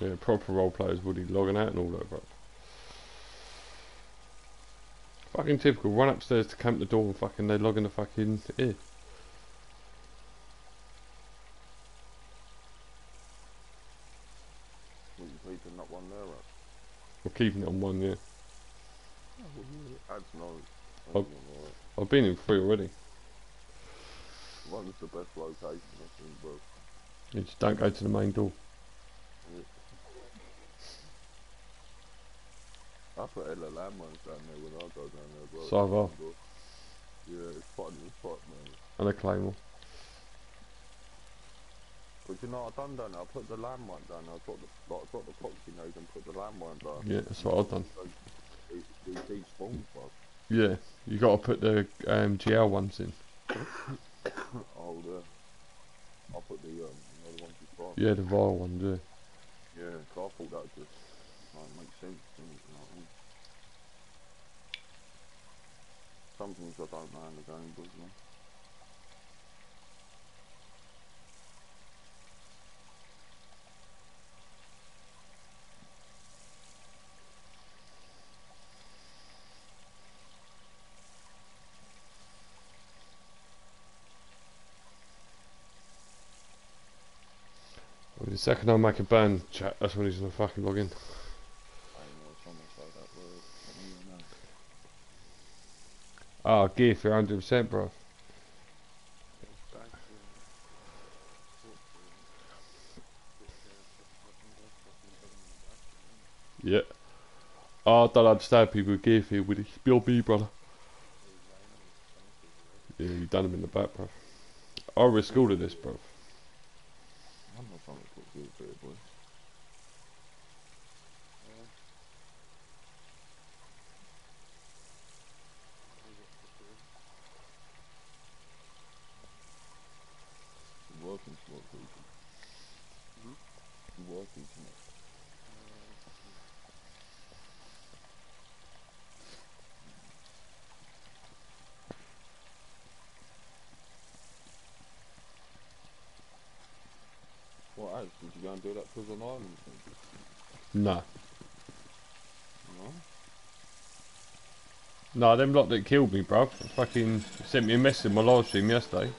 Yeah, proper role players would be logging out and all that, bro. Fucking typical. Run upstairs to camp the door and fucking they log in the fucking ear. Keeping it on one, yeah. That's no, I've, I've been in three already. One's the best location, I think, bro. You just don't go to the main door. Yeah. I put hella landmines down there when I go down there, bro. So have I. Yeah, it's fun, it's fun, man. And a claymore. But you know what I've done down there? I put the landmine down there. I got the, like, the proxy node and put the landmine down. Yeah, that's what I've done. These these spawns, bro. Yeah, you got to put the um, G L ones in. Oh, the... I put the, um, the other ones you tried. Yeah, the vile ones, yeah. Yeah, so I thought that would just, like, make sense, didn't it? Like, mm. Some things I don't know in the game, but, you know. The second I make a ban, chat, that's when he's gonna fucking log in. I know, it's almost like that word. Oh, gear for one hundred percent, bro. Yeah. Oh, I don't understand people gear for with this Bill B, brother. Yeah, you done him in the back, bro. I risk all of this, bro. I'm not trying to put gear for it, boy. You gonna do that prison island thing? No. No? No, them lot that killed me, bruv, fucking sent me a message in my live stream yesterday.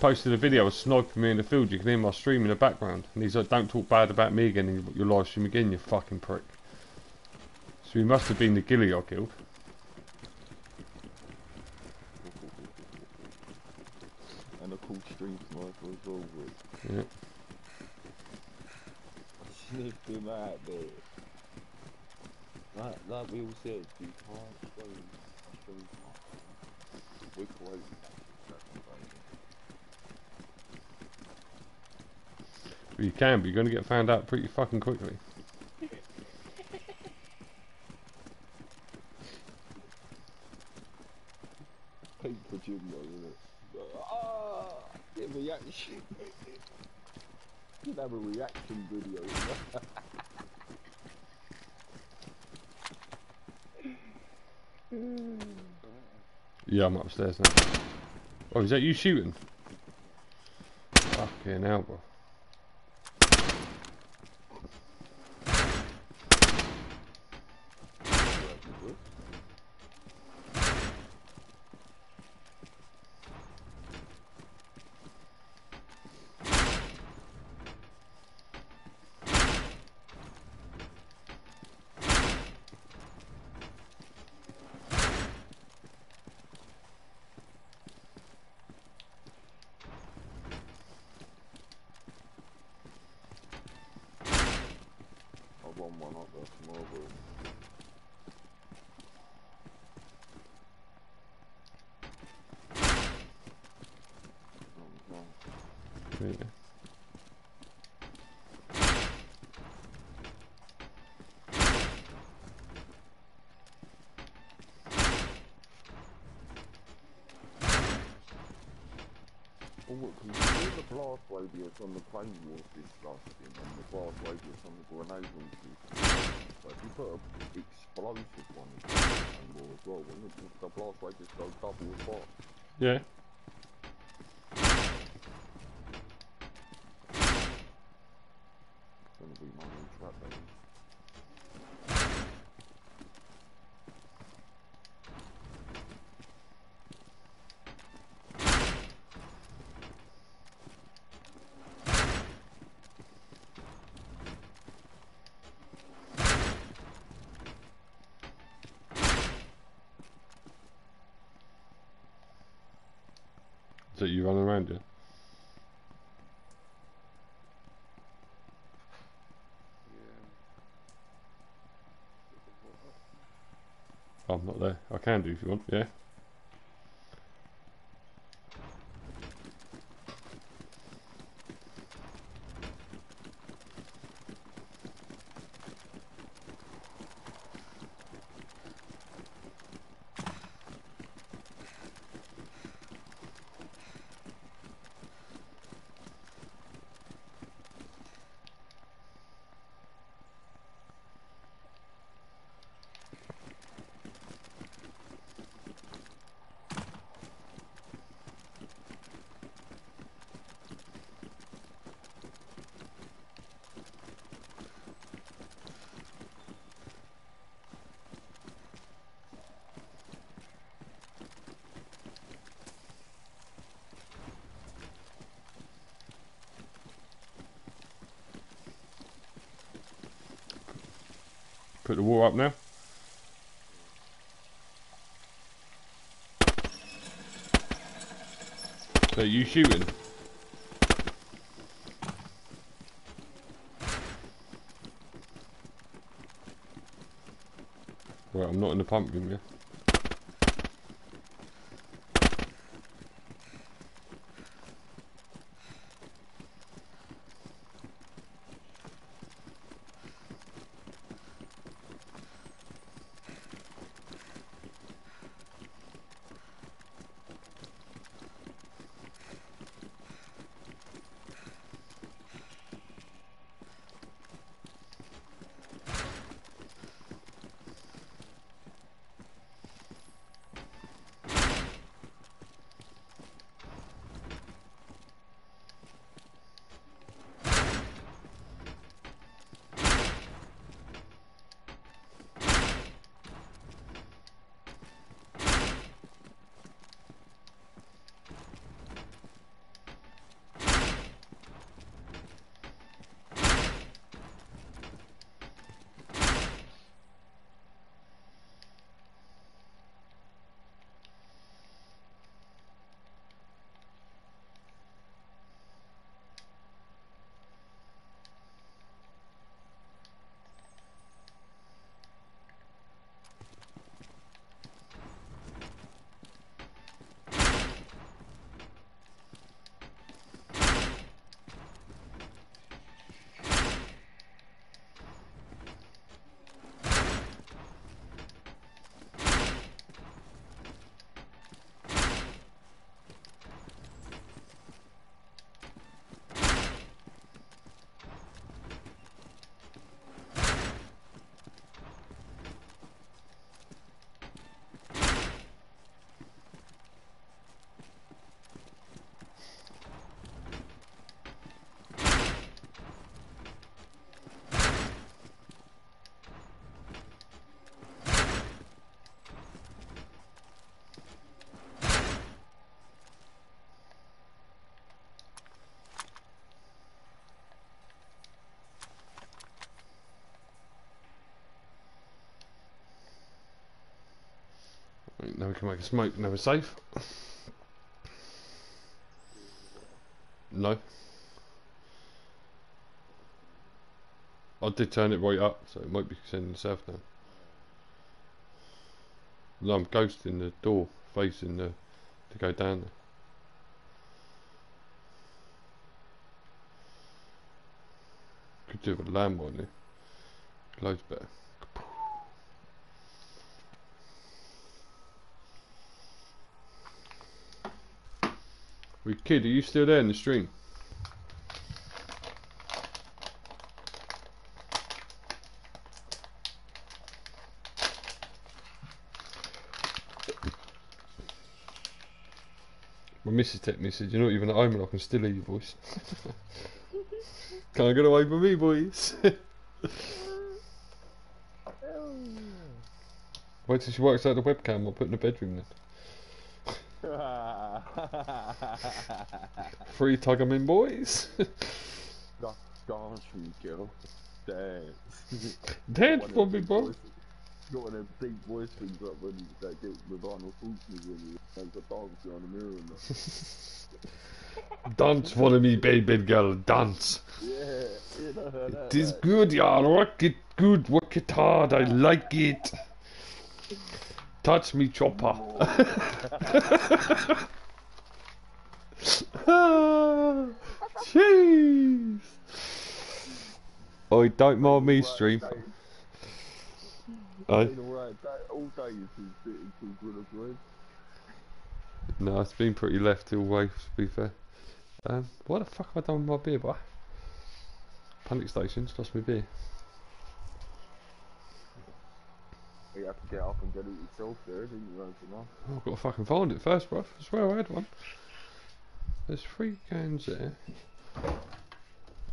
Posted a video of sniping me in the field, you can hear my stream in the background. And he's like, don't talk bad about me again in your live stream again, you fucking prick. So he must have been the ghillie I killed. And a cool stream sniper as well, yeah. Sniffed him out there. Like, like we all said, you can't show him. Show him. We're close. You can, but you're going to get found out pretty fucking quickly. Paper Jimbo, isn't it? Oh, give me action. You can have a reaction video. Yeah, I'm upstairs now. Oh, is that you shooting? Fucking hell, bro. One up there tomorrow, bro. Oh, no. Really? Oh, can you see the blast radius on the plane wars this last thing and the blast radius on the grenade launchers? But if you put an explosive one in the plane war as well, wouldn't it? The blast radius goes double as far. Yeah. It's gonna be my new trap, baby. So you run around it? Yeah. Oh, I'm not there. I can do if you want, yeah. Put the wall up now. So you shooting? Right, I'm not in the pumpkin, yeah? Now we can make a smoke, now we're safe. No. I did turn it right up, so it might be sending south now. No, I'm ghosting the door, facing the, to go down there. Could do with a landmine there. Loads better. Kid, are you still there in the stream? My missus texted me, said, "You're not even at home and I can still hear your voice." Can't get away from me, boys. Wait till she works out the webcam. I'll put in the bedroom then. Free tug 'em in, boys. Dance, you girl. Dance. Dance for me, bro. Got one of them deep voice things up when they get with Arnold Schwarzenegger and the dogs on the mirror. Dance for me, baby girl. Dance. Yeah, you know that, it is good, yeah. Work it good, work it hard. I like it. Touch me, chopper. Ah, jeez. Oi, don't mind me, stream. Hey. No, it's been pretty left all way, to be fair. Um, what the fuck have I done with my beer, boy? Panic station's lost me beer. You have to get up and get it yourself there, didn't you? Oh, I've got to fucking find it first, bruv. I swear I had one. There's three cans there.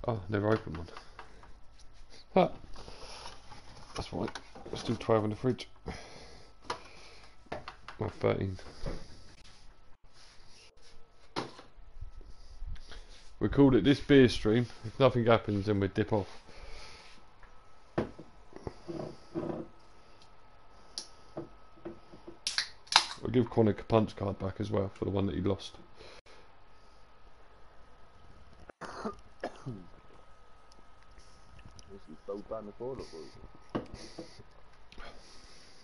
Oh, never opened one. Ah. That's right. There's still twelve in the fridge. Well, thirteen. We called it this beer stream. If nothing happens, then we dip off. Give Connor a punch card back as well for the one that he lost. This is so bad before, look, wasn't it?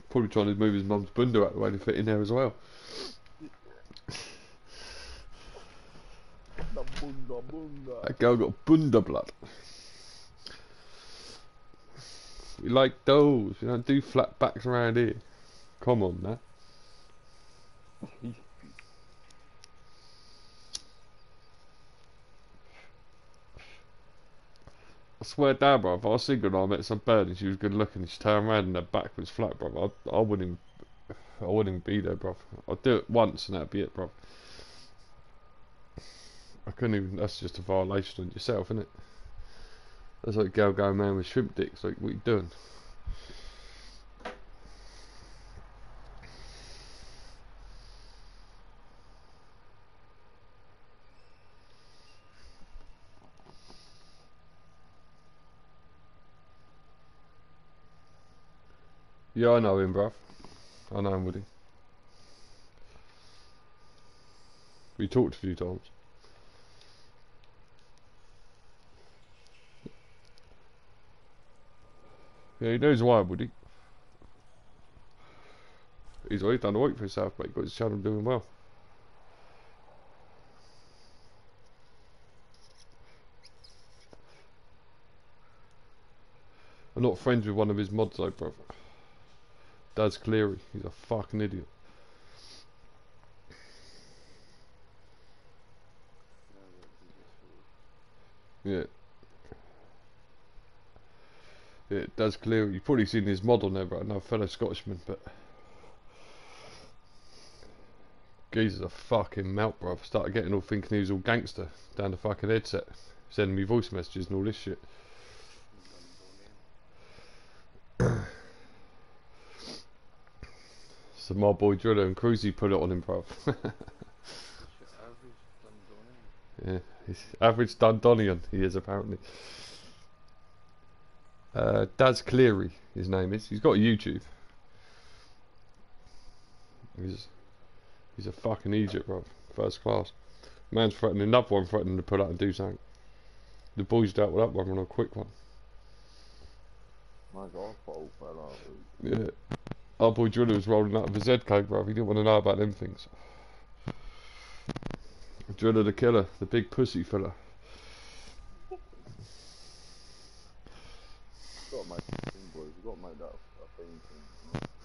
Probably trying to move his mum's bunda out the way to fit in there as well. Bunda, bunda. That girl got bunda blood. We like those. We don't do flat backs around here. Come on, man. I swear down, bro, if I was single and I met some bird and she was good looking and she turned around and her back was flat, bro, I, I wouldn't I wouldn't be there, bro. I'd do it once and that'd be it, bro. I couldn't even, that's just a violation on yourself, innit? That's like girl going man with shrimp dicks, like, what are you doing? Yeah, I know him, bruv. I know him, Woody. We talked a few times. Yeah, he knows why, Woody. He's already done the work for himself, but he got his channel doing well. I'm not friends with one of his mods, though, bruv. Dad's Cleary, he's a fucking idiot. Yeah. Yeah, Dad's Cleary. You've probably seen his mod on there, but another fellow Scottishman, but. Geezer's a fucking melt, bro. I started getting all thinking he was all gangster down the fucking headset, sending me voice messages and all this shit. So my boy Driller and Cruzy put it on him, bruv. Yeah, he's average Dundonian, he is apparently. Uh, Daz Cleary, his name is. He's got a YouTube. He's he's a fucking Egypt, bruv. First class. Man's threatening another one, threatening to put out and do something. The boys dealt with that one on a quick one. My God, old fella. Yeah. Our boy Driller was rolling out of his head code, bruv. He didn't want to know about them things. Driller the killer, the big pussy fella. We've got to make that thing, boys. We've got to make that a thing.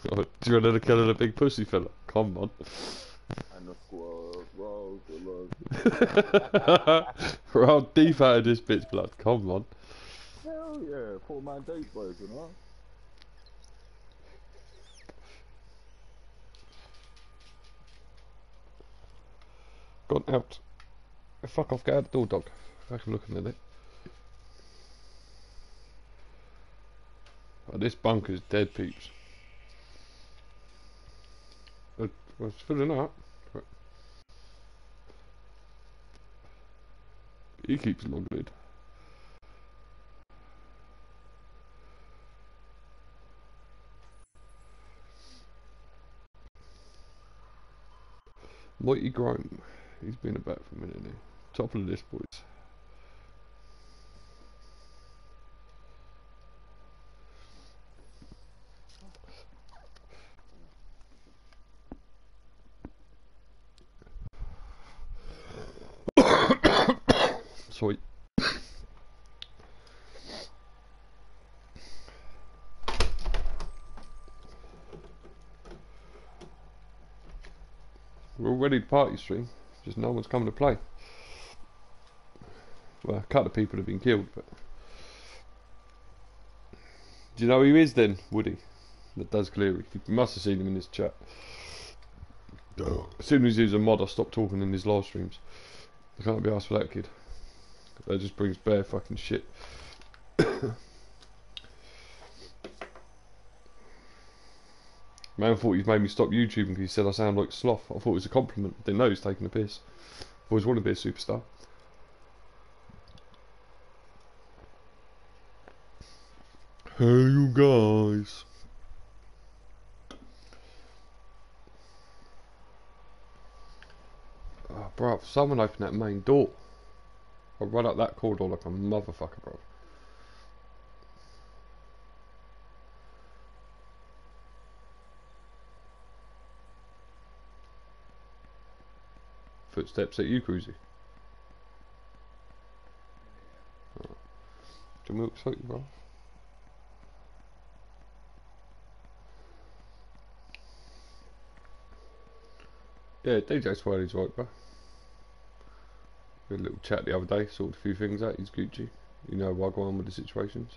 You know? Oh, Driller the killer, the big pussy fella. Come on. And the squad rolls along. We're all deep out of this bitch, blood. Come on. Hell yeah, poor man date, boys, you know? Gone out. Fuck off, get out the door, dog. I'm looking at it. Oh, this bunker's dead, peeps. It was filling up. He keeps logged. Mighty Grime. He's been about for a minute now. Top of the list, boys. Sorry. We're all ready to party stream. Just no one's coming to play. Well, a couple of people have been killed, but do you know who he is then, Woody? That does Cleary. You must have seen him in this chat. Oh. As soon as he was a mod, I stopped talking in his live streams. I can't be asked for that kid. That just brings bare fucking shit. Man thought he'd made me stop YouTubing because he said I sound like sloth. I thought it was a compliment. Didn't know he was taking a piss. I've always wanted to be a superstar. Hey, you guys. Oh, bruv, someone opened that main door. I'll run up that corridor like a motherfucker, bro. Footsteps at you, Cruzy. Oh. Do you look like you, bro? Yeah, DayZ Swirly's right, bro. We had a little chat the other day, sorted a few things out. He's Gucci. You know why I go on with the situations.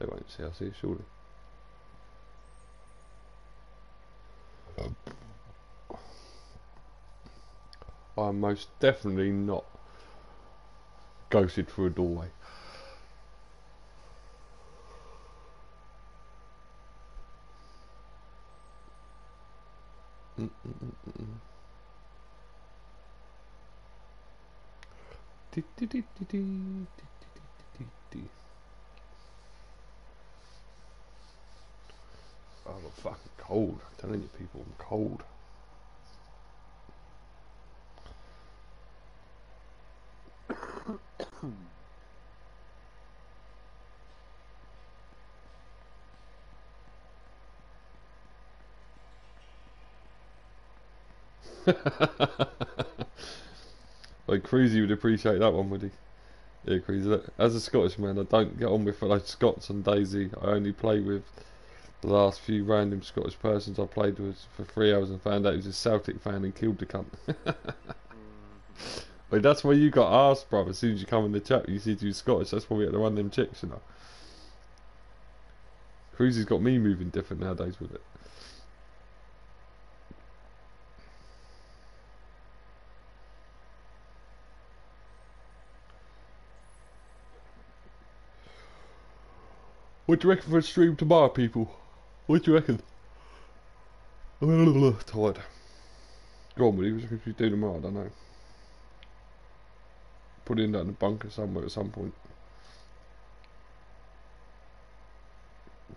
They won't see us here, surely. I'm most definitely not ghosted through a doorway. Mm -mm -mm -mm. De -de -de -de -de -de -de -de -de. Oh, I'm fucking cold. I'm telling you people, I'm cold. Like Cruzy would appreciate that one, would he? Yeah, Cruzy. Look, as a Scottish man, I don't get on with like Scots and DayZ. I only play with the last few random Scottish persons I played with for three hours and found out he was a Celtic fan and killed the cunt. Like, that's where you got asked, bruv. As soon as you come in the chat, you see you Scottish. That's why we had to run them chicks, you know. Cruzy's got me moving different nowadays with it. What do you reckon for a stream tomorrow, people? What do you reckon? I'm a little tired. Go on, Willie. What do you do tomorrow? I don't know. Put in that in the bunker somewhere at some point.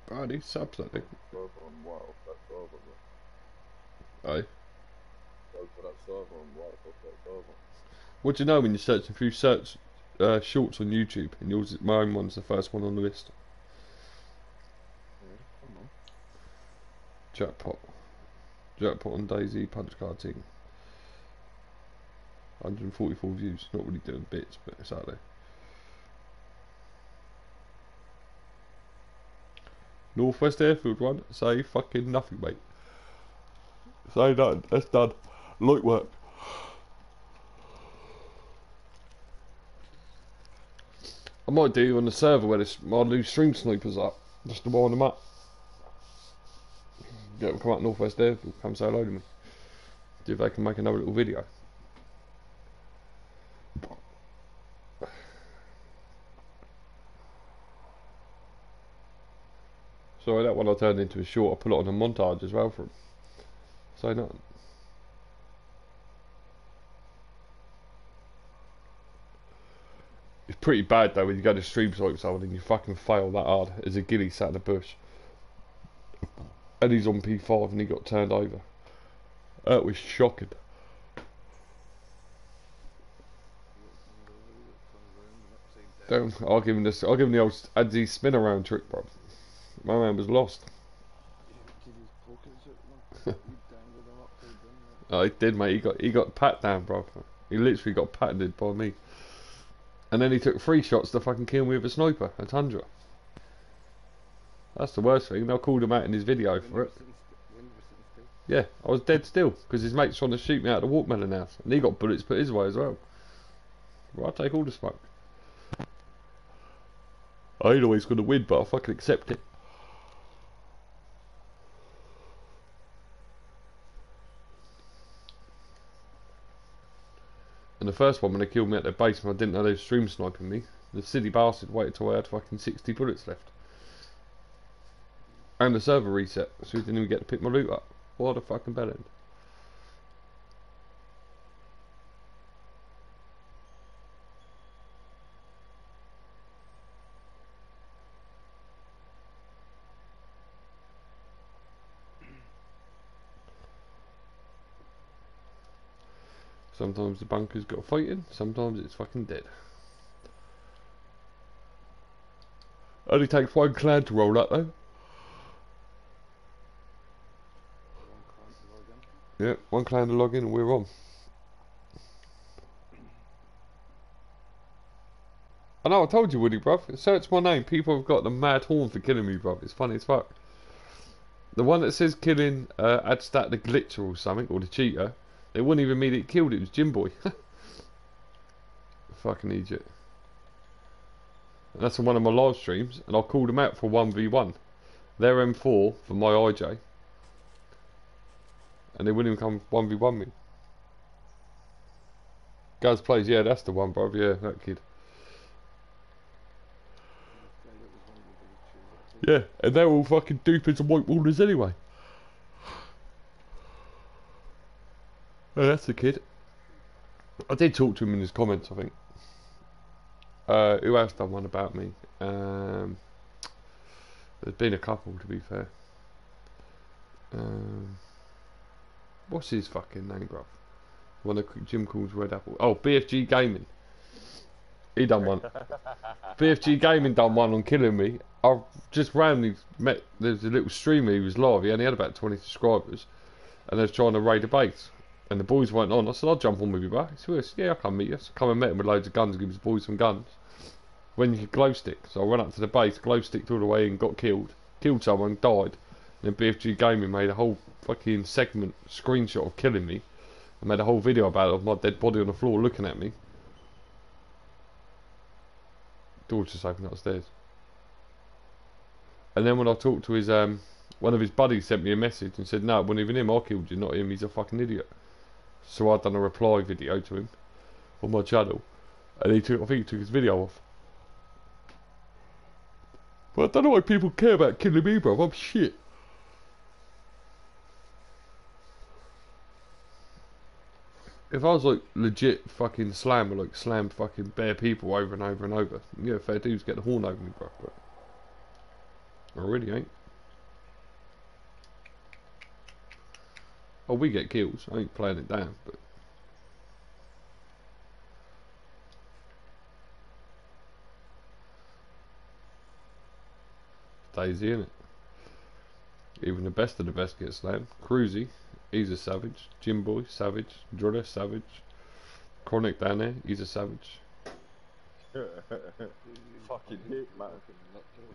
But he's subs, I think. Server on wild, that server. Aye. Go for that server on wild, go for that server. What do you know when you search? If you search uh, shorts on YouTube, and yours, my own one's the first one on the list. Jackpot. Jackpot on DayZ punch card team. one hundred forty-four views. Not really doing bits, but it's out there. Northwest Airfield one. Say fucking nothing, mate. Say nothing. That's done. Light work. I might do on the server where this, my new stream snipers up. Just to wind them up. Yeah, we'll come up Northwest Airfield. Come say hello to me. See if they can make another little video. Sorry, that one I turned into a short. I put it on a montage as well for him. So nothing. It's pretty bad though when you go to stream swipe someone and you fucking fail that hard. There's a ghillie sat in the bush. And he's on P five and he got turned over. That was shocking. Damn, I'll give him this. I'll give him the old ADzstat spin around trick, bro. My man was lost. Oh, he did, mate. He got he got pat down, bro. He literally got patted by me. And then he took three shots to fucking kill me with a sniper, a Tundra. That's the worst thing. They'll call him out in his video for it. Yeah, I was dead still because his mate's trying to shoot me out of the Watermelon House, and he got bullets put his way as well. Well, I take all the smoke. I ain't always gonna win, but I fucking accept it. And the first one when they killed me at their base and I didn't know they were stream sniping me, the silly bastard waited till I had fucking sixty bullets left. And the server reset, so we didn't even get to pick my loot up. What a fucking bellend. Sometimes the bunker's got fighting, sometimes it's fucking dead. Only takes one clan to roll up though. Yeah, one clan to log in and we're on. I know I told you, Woody, bruv. Search my name. People have got the mad horn for killing me, bruv. It's funny as fuck. The one that says killing uh, ADzstat the glitcher or something, or the cheater. It wasn't even me that killed it, was Jimboy. Fucking idiot. And that's on one of my live streams, and I called them out for one v one. They're M four for my I J. And they wouldn't even come one v one me. Gaz plays, yeah, that's the one, bruv, yeah, that kid. Yeah, and they're all fucking dupers and white wallers anyway. Oh, that's the kid. I did talk to him in his comments, I think. Uh, who else done one about me? Um, there's been a couple, to be fair. Um, what's his fucking name, bruv? One that Jim calls Red Apple. Oh, B F G Gaming. He done one. B F G Gaming done one on killing me. I just randomly met, there's a little streamer, he was live, he only had about twenty subscribers. And they was trying to raid a base. And the boys weren't on. I said, I'll jump on with you, bro. He said, yeah, I'll come meet you. So I come and met him with loads of guns, give his boys some guns. When you could glow stick. So I ran up to the base, glow sticked all the way in, got killed. Killed someone, died. And then B F G Gaming made a whole fucking segment screenshot of killing me. And made a whole video about it, of my dead body on the floor looking at me. Door just opened upstairs. And then when I talked to his, um, one of his buddies sent me a message and said, no, it wasn't even him, I killed you, not him, he's a fucking idiot. So I'd done a reply video to him on my channel, and he took, I think he took his video off. But I don't know why people care about killing me, bro. I'm shit. If I was like legit fucking slammer, like slam fucking bare people over and over and over, yeah, fair dudes get the horn over me, bro. But I really ain't. Oh, we get kills. I ain't playing it down, but DayZ, innit? Even the best of the best get slammed. Cruzy, he's a savage. Jimboy, savage. Driller, savage. Chronic down there, he's a savage. Fucking hit, man.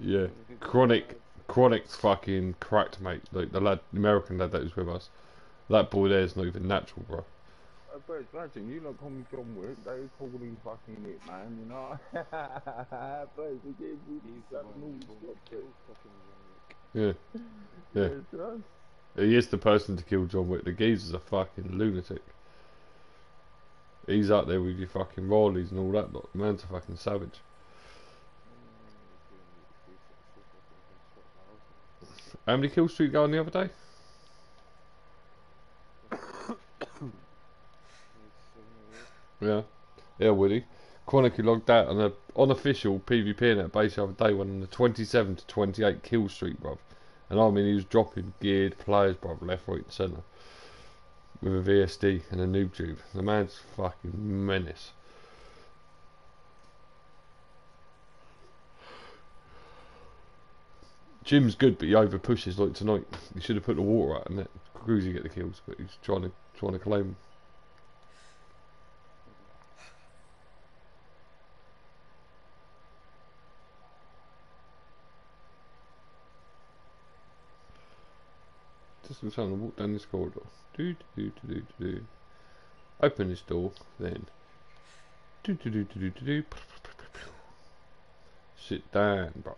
Yeah, Chronic, Chronic's fucking cracked, mate. Like the lad, the American lad that was with us. That boy there is not even natural, bro. Uh, bro, imagine you lot coming from work, they call him fucking it, man, you know? Bro, we gave you these fucking yeah. Yeah. Yeah. He is the person to kill John Wick. The geezer's a fucking lunatic. He's out there with your fucking Rileys and all that lot. The man's a fucking savage. How many kills did you go on the other day? Yeah, yeah, Woody. Chronic logged out on an unofficial P V P in that base the other day, went on the twenty-seven to twenty-eight kill streak, bruv. And I mean, he was dropping geared players, bruv, left, right, and centre. With a V S D and a noob tube. The man's fucking menace. Jim's good, but he over pushes like tonight. He should have put the water out and let Cruzy get the kills, but he's trying to, trying to claim them. I'm trying to walk down this corridor. Do do do do do do. Open this door, then. Do do do do do do do. Sit down, bruv.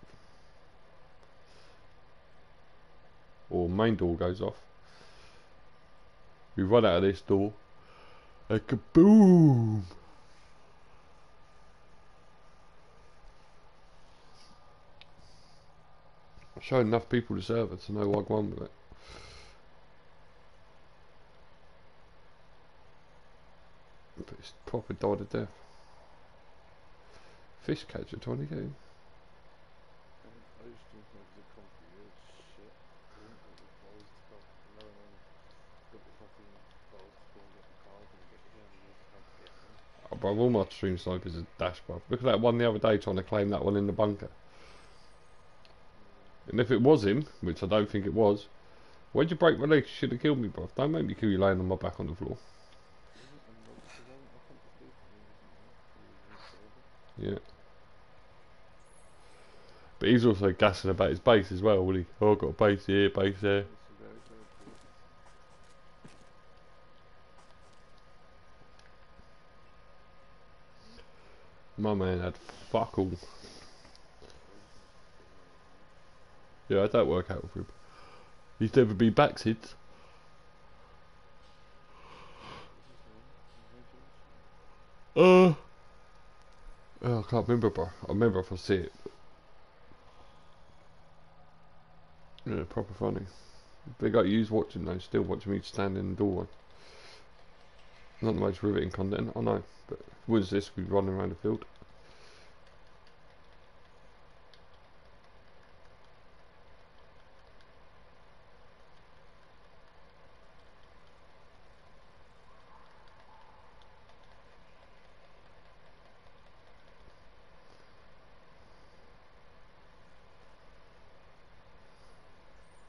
Or main door goes off. We run out of this door. A kaboom! Showed enough people to serve it to know I won with it. But it's proper died to death. Fish catcher trying to get him. Oh, bro, all my stream snipers are dash, bro. Look at that one the other day trying to claim that one in the bunker. And if it was him, which I don't think it was, where'd you break my leg? You should have killed me, bro. Don't make me kill you laying on my back on the floor. Yeah. But he's also gassing about his base as well, will he? Oh, I've got a base here, base there. My man had fuck all. Yeah, I don't work out with him. He's never been back since. Uh. Oh, I can't remember, bro. I remember if I see it. Yeah, proper funny. They got you watching though, still watching me stand in the doorway. Not the most riveting content, I know, but was this we running around the field?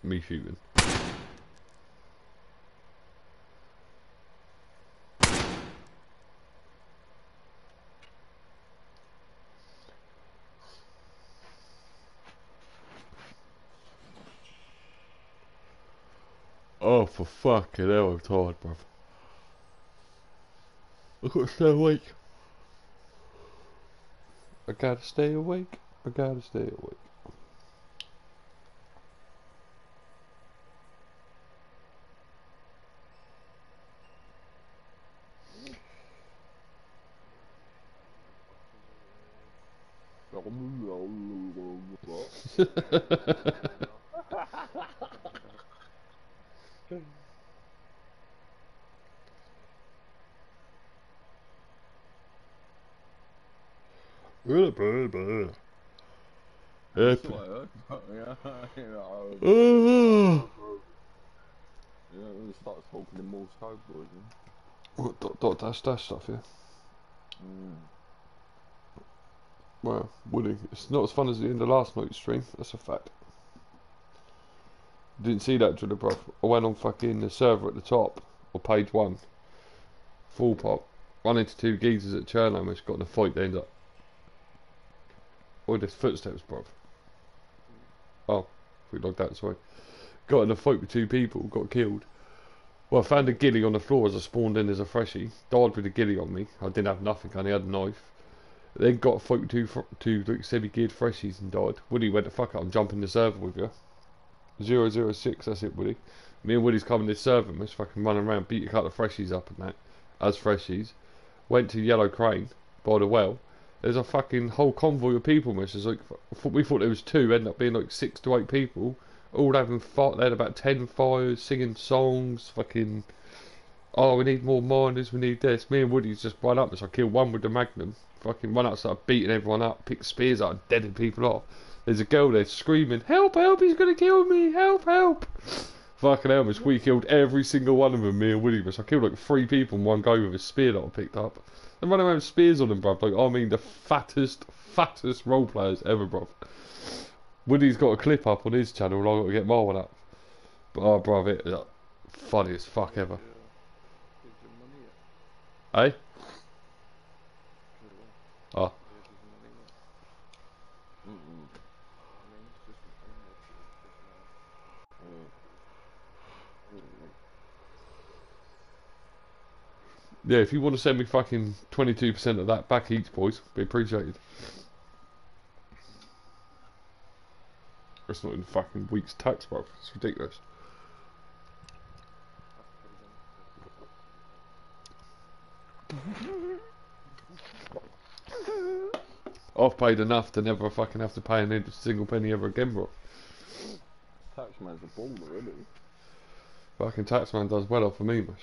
Me shooting. Oh, for fucking hell, I'm tired, bruv. I gotta stay awake. I gotta stay awake. I gotta stay awake. That stuff, yeah. Mm. Well, Woody, it's not as fun as the end of last night's stream. That's a fact. Didn't see that to the bruv. I went on fucking the server at the top, or page one. Full pop. Run into two geezers at Cherno, which got in a fight. They end up. All their footsteps, bruv. Oh, we logged out. Sorry. Got in a fight with two people. Got killed. Well, I found a ghillie on the floor as I spawned in as a freshie. Died with a ghillie on me. I didn't have nothing, I only had a knife. Then got a fight with two, two like, semi-geared freshies and died. Woody went, the fuck up, I'm jumping the server with you. zero zero six, that's it, Woody. Me and Woody's coming this server, and we're just fucking running around, beat a couple of freshies up and that. As freshies. Went to Yellow Crane, by the well. There's a fucking whole convoy of people, which is like, we thought there was two, ended up being like six to eight people. All having fought, they had about ten fires, singing songs, fucking, oh, we need more miners, we need this. Me and Woody's just run up, so I killed one with the Magnum, fucking run outside, beating everyone up, pick spears out, deading people off. There's a girl there screaming, help, help, he's gonna kill me, help, help. Fucking hell, we killed every single one of them, me and Woody, but I killed like three people in one go with a spear that I picked up. And running around with spears on them, bruv, like, I mean, the fattest, fattest role players ever, bruv. Woody's got a clip up on his channel and I've got to get my one up. But oh bruv, it is funny as fuck ever. Eh? Oh. Yeah, if you want to send me fucking twenty-two percent of that back each, boys, be appreciated. It's not in fucking week's tax, bro. It's ridiculous. I've paid enough to never fucking have to pay a single penny ever again, bro. Taxman's a baller, isn't he? Fucking taxman does well off for me, much.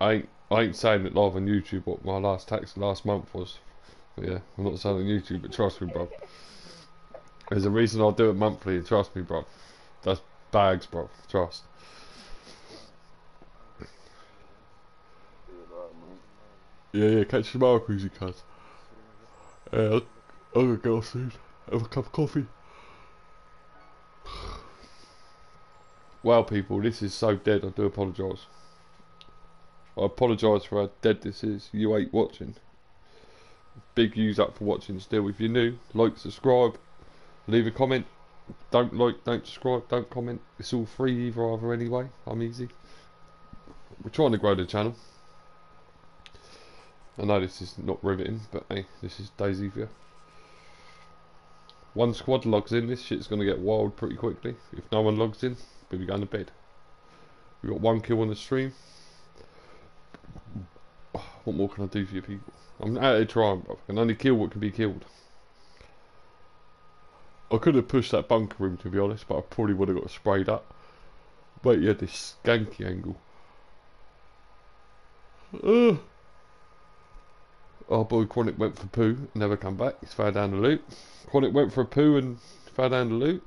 I I ain't saying it live on YouTube what my last tax last month was. Yeah, I'm not selling YouTube, but trust me, bro. There's a reason I'll do it monthly, trust me, bro. That's bags, bro. Trust. Yeah, yeah, catch you tomorrow, crazy cunt. Uh, I'm gonna go soon. Have a cup of coffee. Well, people, this is so dead, I do apologise. I apologise for how dead this is. You ain't watching. Big views up for watching still. If you're new, like, subscribe, leave a comment. Don't like, don't subscribe, don't comment. It's all free either either anyway. I'm easy. We're trying to grow the channel. I know this is not riveting, but hey, this is DayZ for you. One squad logs in, this shit's going to get wild pretty quickly. If no one logs in, we'll be going to bed. We've got one kill on the stream. What more can I do for you people? I'm out here trying, bro. I can only kill what can be killed. I could have pushed that bunker room, to be honest, but I probably would have got sprayed up. But you had this skanky angle. Ugh. Our boy Chronic went for poo, never come back, he's far down the loop. Chronic went for a poo and far down the loop.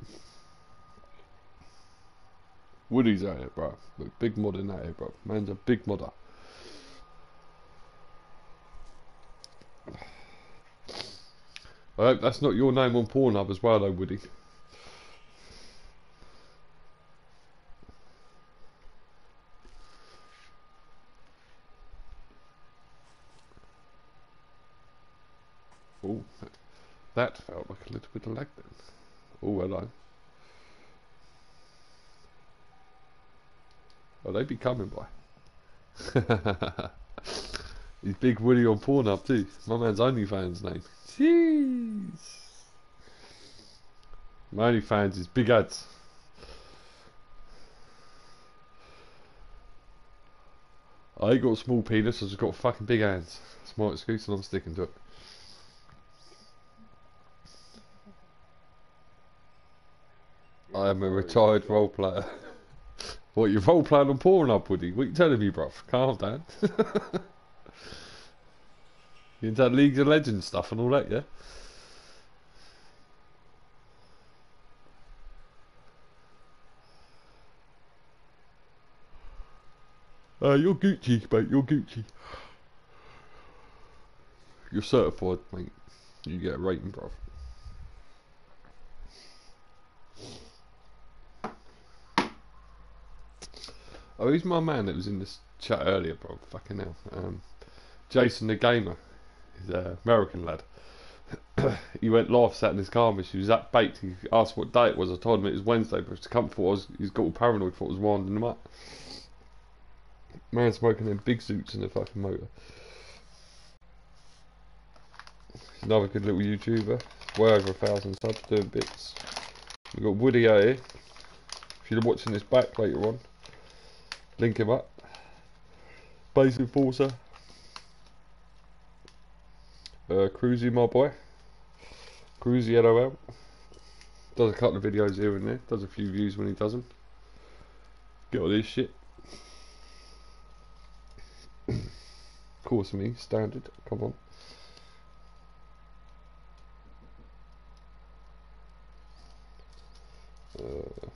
Woody's at it, bro. Big modder at it, bro. Man's a big modder. I hope that's not your name on Pornhub as well, though, Woody. Oh, that felt like a little bit of lag then. Oh, hello. Oh, they be coming by. He's Big Woody on Pornhub too. My man's OnlyFans name. Jeez. My OnlyFans is Big Ads. I ain't got a small penis, I just got fucking big hands. It's my excuse and I'm sticking to it. I am a retired role player. What, you're role playing on Pornhub, Woody? What are you telling me, bruv? Calm down. You into that League of Legends stuff and all that, yeah? Uh, you're Gucci, mate. You're Gucci. You're certified, mate. You get a rating, bruv. Oh, he's my man that was in this chat earlier, bro. Fucking hell. Um, Jason the Gamer. He's an American lad. He went live, sat in his car, and she was that baked. He asked what day it was. I told him it was Wednesday, but his comfort was he's got all paranoid, thought it was winding him up. Man smoking them big suits in the fucking motor. Another good little YouTuber. Way over a thousand subs, doing bits. We've got Woody out here. If you're watching this back later on, link him up. Base Enforcer. Uh, Cruzy, my boy. Cruzy, LOL. Does a couple of videos here and there. Does a few views when he does them. Get all this shit. Of course, me. Standard. Come on. Uh...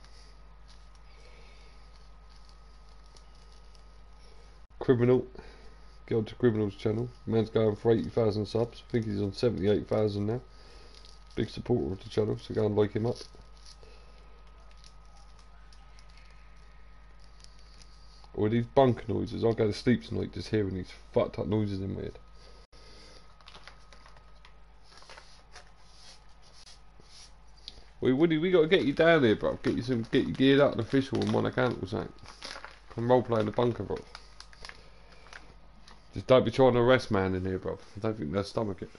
Criminal, go to Criminal's channel. Man's going for eighty thousand subs. I think he's on seventy-eight thousand now. Big supporter of the channel, so go and like him up. Or these bunk noises. I'll go to sleep tonight just hearing these fucked up noises in my head. Wait, Woody, we gotta get you down here, bro. Get you some, get you geared up and official on one account or something. Come roleplay in the bunker, bro. Just don't be trying to arrest man in here, bro. I don't think they'll stomach it.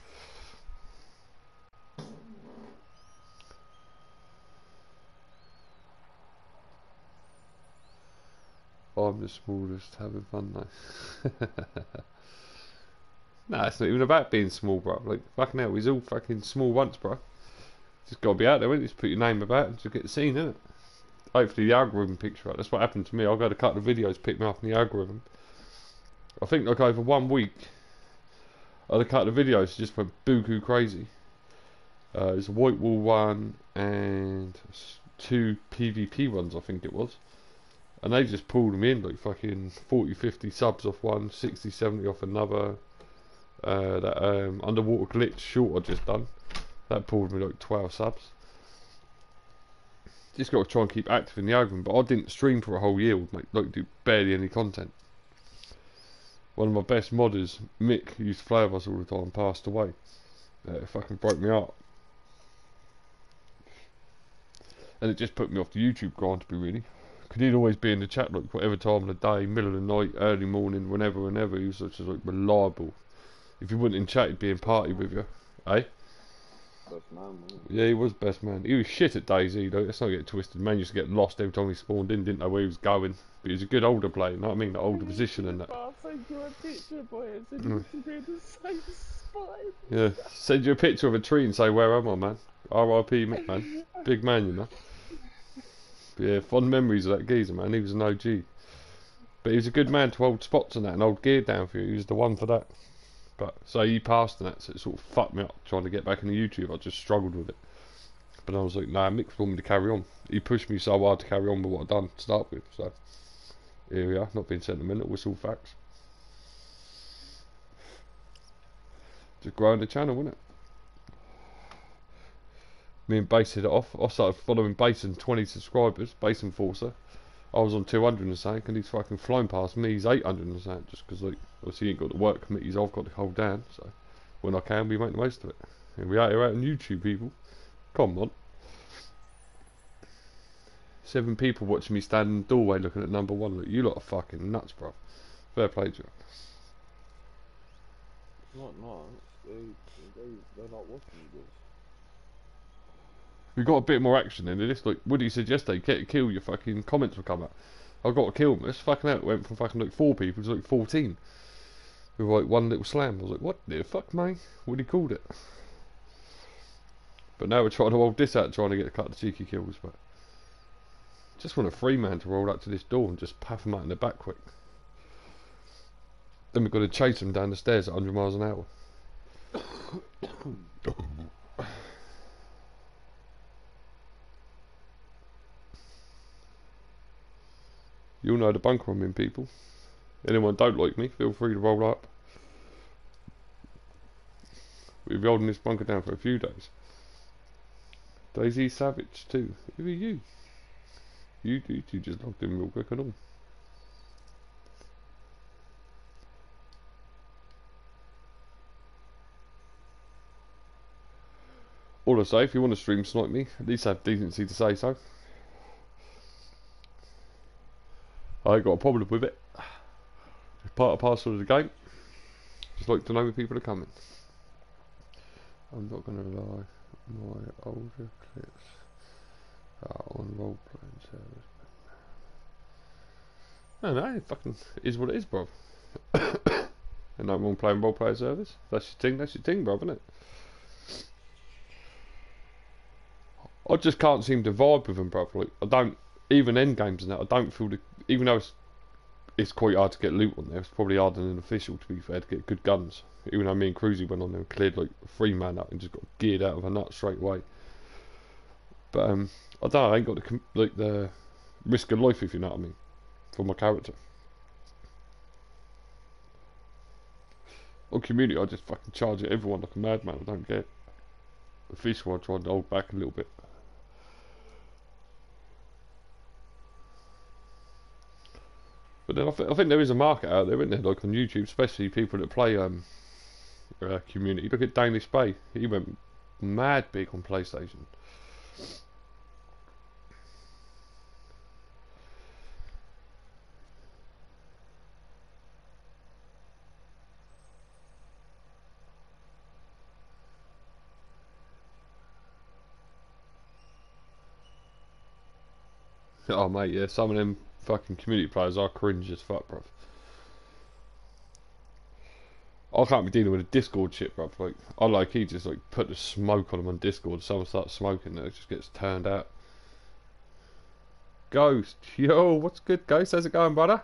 I'm the smallest, having fun though. Nah, it's not even about being small, bro. Like, fucking hell, he's all fucking small once, bro. Just gotta be out there, isn't it? Just put your name about and just get seen, innit? hopefully the algorithm picks you up. That's what happened to me. I've had a couple of videos pick me up in the algorithm. I think like over one week, I had a couple of videos just went buku crazy. Uh, there's a white wall one and two PvP ones, I think it was. And they just pulled me in, like fucking forty, fifty subs off one, sixty, seventy off another. Uh, that um, underwater glitch short I just done, that pulled me like twelve subs. Just got to try and keep active in the algorithm, but I didn't stream for a whole year, like, like do barely any content. One of my best modders, Mick, who used to play with us all the time, passed away. Uh, it fucking broke me up. And it just put me off the YouTube grind, to be really. Because he'd always be in the chat, like, whatever time of the day, middle of the night, early morning, whenever, whenever. He was such a, like, reliable. If you wouldn't in chat, he'd be in party with you, eh? Best man, man. Yeah, he was best man. He was shit at DayZ though, let's not get twisted. Man used to get lost every time he spawned in, didn't know where he was going. But he was a good older player, you know what I mean? The older position and that. I'll send you a picture, boy, and send you the same spot. Yeah, send you a picture of a tree and say, where am I, man? R I P Mick, man. Big man, you know. But yeah, fond memories of that geezer, man. He was an O G. But he was a good man to hold spots and that, and hold gear down for you. He was the one for that. But so he passed and that, so it sort of fucked me up trying to get back into YouTube. I just struggled with it. But I was like, nah, Mick wanted me to carry on. He pushed me so hard to carry on with what I'd done to start with. So here we are, not being sentimental, it's all facts. Just growing the channel, wasn't it? Me and Bass hit it off. I started following Bass and twenty subscribers, Bass Enforcer. I was on two hundred and something, and he's fucking flown past me, he's eight hundred and something, just because, like, obviously he ain't got the work committees I've got to hold down, so when I can, we make the most of it. And we out here out on YouTube, people. Come on. Seven people watching me stand in the doorway looking at number one. Look, you lot are fucking nuts, bruv. Fair play to you. Not nuts. They, they, they're not watching you, dude. We got a bit more action into this, like Woody said yesterday, get a kill, your fucking comments will come up. I got a kill, miss, fucking out, it went from fucking like four people to like fourteen. With like one little slam, I was like, what the fuck, mate? Woody called it. But now we're trying to hold this out, trying to get a couple of cheeky kills, but... Just want a free man to roll up to this door and just paff him out in the back quick. Then we've got to chase him down the stairs at a hundred miles an hour. You'll know the bunker I'm in, people. Anyone don't like me, feel free to roll up. We've been holding this bunker down for a few days. DayZ Savage too. Who are you? You do you just logged in real quick and all. All I say, if you want to stream snipe me, at least have decency to say so. I ain't got a problem with it. It's part and parcel of the game. Just like to know when people are coming. I'm not gonna lie, my older clips are on role playing servers. No, no, it fucking is what it is, bruv. And no one playing role player servers. That's your thing, that's your thing, bruv, isn't it? I just can't seem to vibe with them, bruv. Like, I don't. Even end games and that, I don't feel the. Even though it's, it's quite hard to get loot on there, it's probably harder than an official, to be fair, to get good guns. Even though me and Cruzy went on there and cleared like a free man up and just got geared out of a nut straight away. But um, I don't know, I ain't got the, like, the risk of life, if you know what I mean, for my character. On community, I just fucking charge at everyone like a madman, I don't care. Official, I tried to hold back a little bit. But then I, th I think there is a market out there, isn't there? Like on YouTube, especially people that play um, uh, community. Look at Danish Bay. He went mad big on PlayStation. Oh mate, yeah, some of them fucking community players are cringe as fuck, bruv. I can't be dealing with a Discord shit, bruv. Like, I like he just like put the smoke on them on Discord. Someone starts smoking, and it just gets turned out. Ghost. Yo, what's good, Ghost? How's it going, brother?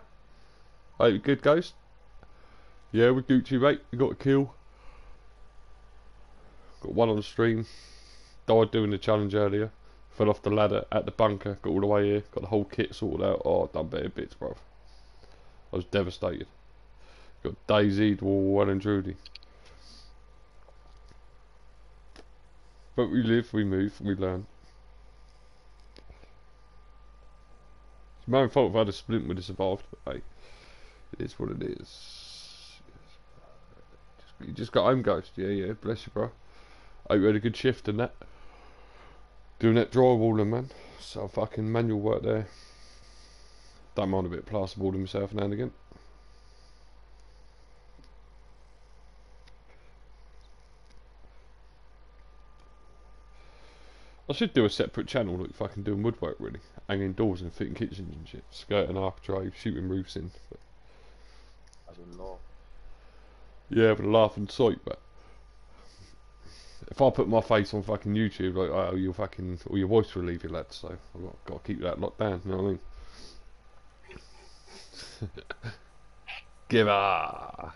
Are you good, Ghost? Yeah, we're Gucci, mate. We got a kill. Got one on the stream. Died doing the challenge earlier. Fell off the ladder at the bunker. Got all the way here. Got the whole kit sorted out. Oh, I've done better bits, bruv. I was devastated. Got DayZ, well and truly. But we live, we move, we learn. It's my own fault if I had a splint would have survived, but hey, it is what it is. Just, you just got home, Ghost, yeah, yeah, bless you, bro. Hope you had a good shift and that. Doing that drywalling, man. So fucking manual work there. Don't mind a bit of plasterboarding myself now and again. I should do a separate channel like fucking doing woodwork really, hanging doors and fitting kitchens and shit, skirting architraves, shooting roofs in. I've been laughing. Yeah, but a laugh and sight. But if I put my face on fucking YouTube, like oh, your fucking or your voice will leave you, lad. So I've got, got to keep that locked down. You know what I mean? Give her.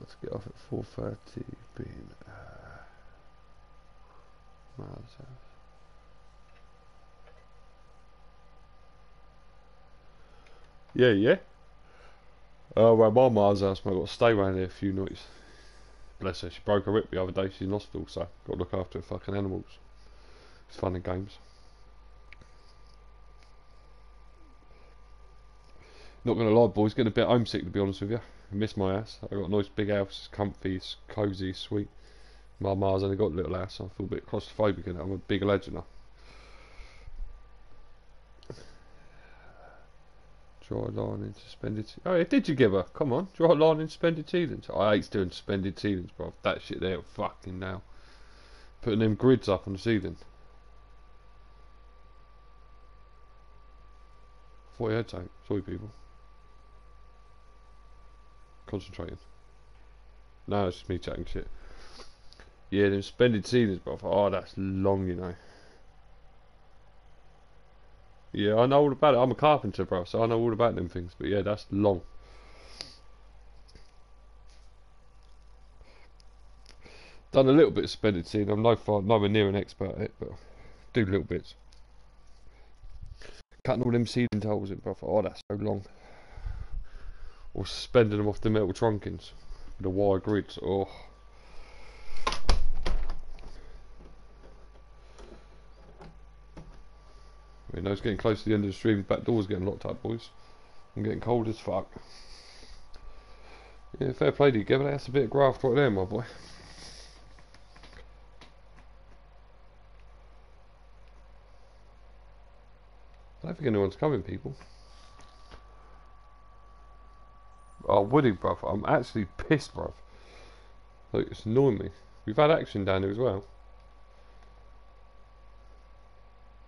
Got to get off at four thirty. Being. Uh, Yeah, yeah. Oh, well, my mum's house, mate. I've got to stay around here a few nights. Bless her. She broke her rib the other day. She's in hospital, so got to look after her fucking animals. It's fun and games. Not gonna lie, boys. Getting a bit homesick, to be honest with you. I miss my house. I've got a nice big house. It's comfy, it's cosy, sweet. My ma's only got a little house, so I feel a bit claustrophobic in it. I'm a big legend now. Dry line in suspended ceilings. Oh, did you give her? Come on. Dry line in suspended ceilings. I hate doing suspended ceilings, bro. That shit there, fucking now. Putting them grids up on the ceiling. I thought you had something. Sorry, people. Concentrating. No, it's just me chatting shit. Yeah, them suspended ceilings, bruv. Oh, that's long, you know. Yeah, I know all about it. I'm a carpenter, bruv, so I know all about them things. But yeah, that's long. Done a little bit of suspended ceiling. I'm no far, nowhere near an expert at it, but do little bits. Cutting all them ceiling holes in, bruv. Oh, that's so long. Or suspending them off the metal trunkings with the wire grids. Oh. You know, it's getting close to the end of the stream. Back door's getting locked up, boys. I'm getting cold as fuck. Yeah, fair play to you, Gavin. That's a bit of graft right there, my boy. I don't think anyone's coming, people. Oh, Woody, bruv. I'm actually pissed, bruv. Look, it's annoying me. We've had action down here as well.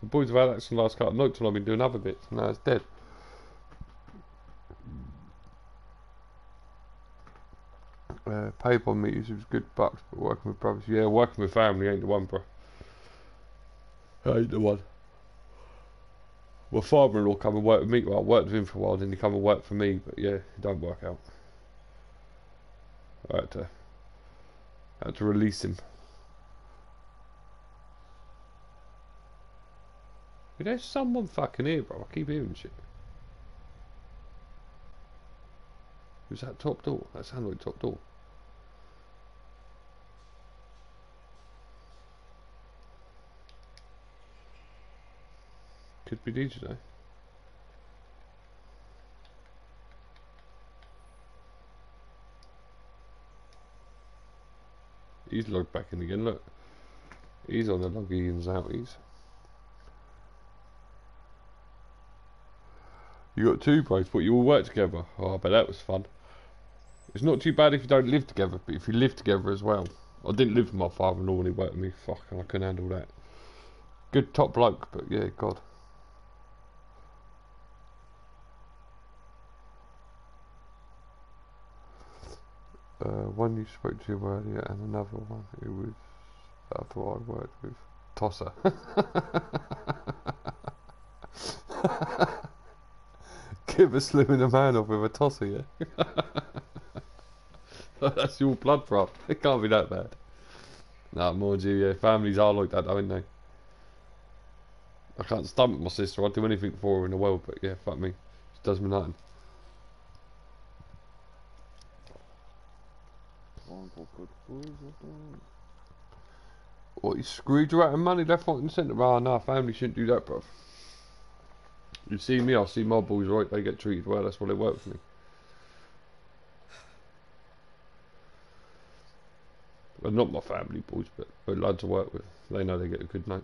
The boys have had action last couple of nights when I've been doing other bits, and now it's dead. Uh, paid by me, it was good bucks, but working with brothers. Yeah, working with family ain't the one, bro. Ain't the one. My father-in-law come and work with me. Well, I worked with him for a while, then he come and work for me, but yeah, it don't work out. I had to, I had to release him. There's someone fucking here, bro. I keep hearing shit. Was that top door? That sounded like top door. Could be D J though. He's logged back in again. Look, he's on the logins out. He's. You got two bros, but you all work together. Oh, I bet that was fun. It's not too bad if you don't live together, but if you live together as well. I didn't live with my father-in-law when he worked with me. Fuck, I couldn't handle that. Good top bloke, but yeah, God. Uh, one you spoke to earlier and another one who was, I thought I'd worked with. tosser. Give a slimming a man off with a tosser, yeah? That's your blood prop. It can't be that bad. Nah, more due, yeah. Families are like that, aren't they? I can't stomach my sister. I'd do anything for her in the world, but yeah, fuck me. She does me nothing. What, you screwed you out of money left, right and centre? Ah, oh, nah, family shouldn't do that, bruv. You see me, I see my boys, right? They get treated well, that's what it worked for me. Well, not my family boys, but but lads I work with. They know they get a good night.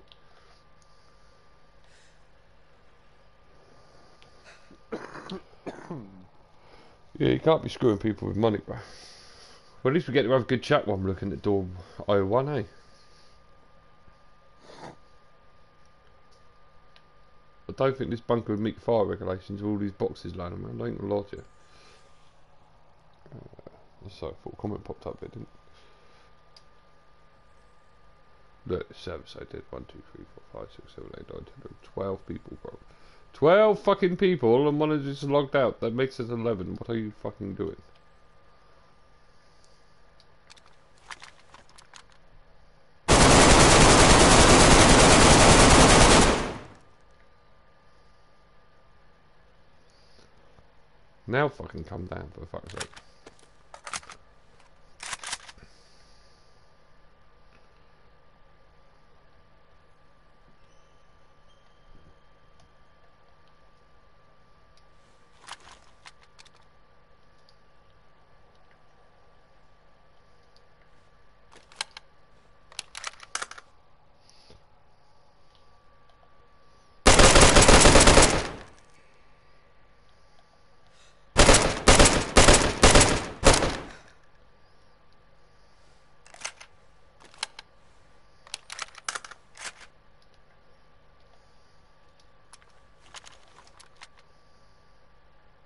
Yeah, you can't be screwing people with money, bro. Well, at least we get to have a good chat while I'm looking at door oh one, eh? I don't think this bunker would meet fire regulations with all these boxes lying around. I ain't gonna lie to you. Uh, so, I thought a comment popped up, but it didn't. Look, service I did. one, two, three, four, five, six, seven, eight, nine, ten, twelve people, bro. twelve fucking people and one is just logged out. That makes it eleven. What are you fucking doing? Now fucking come down, for fuck's sake.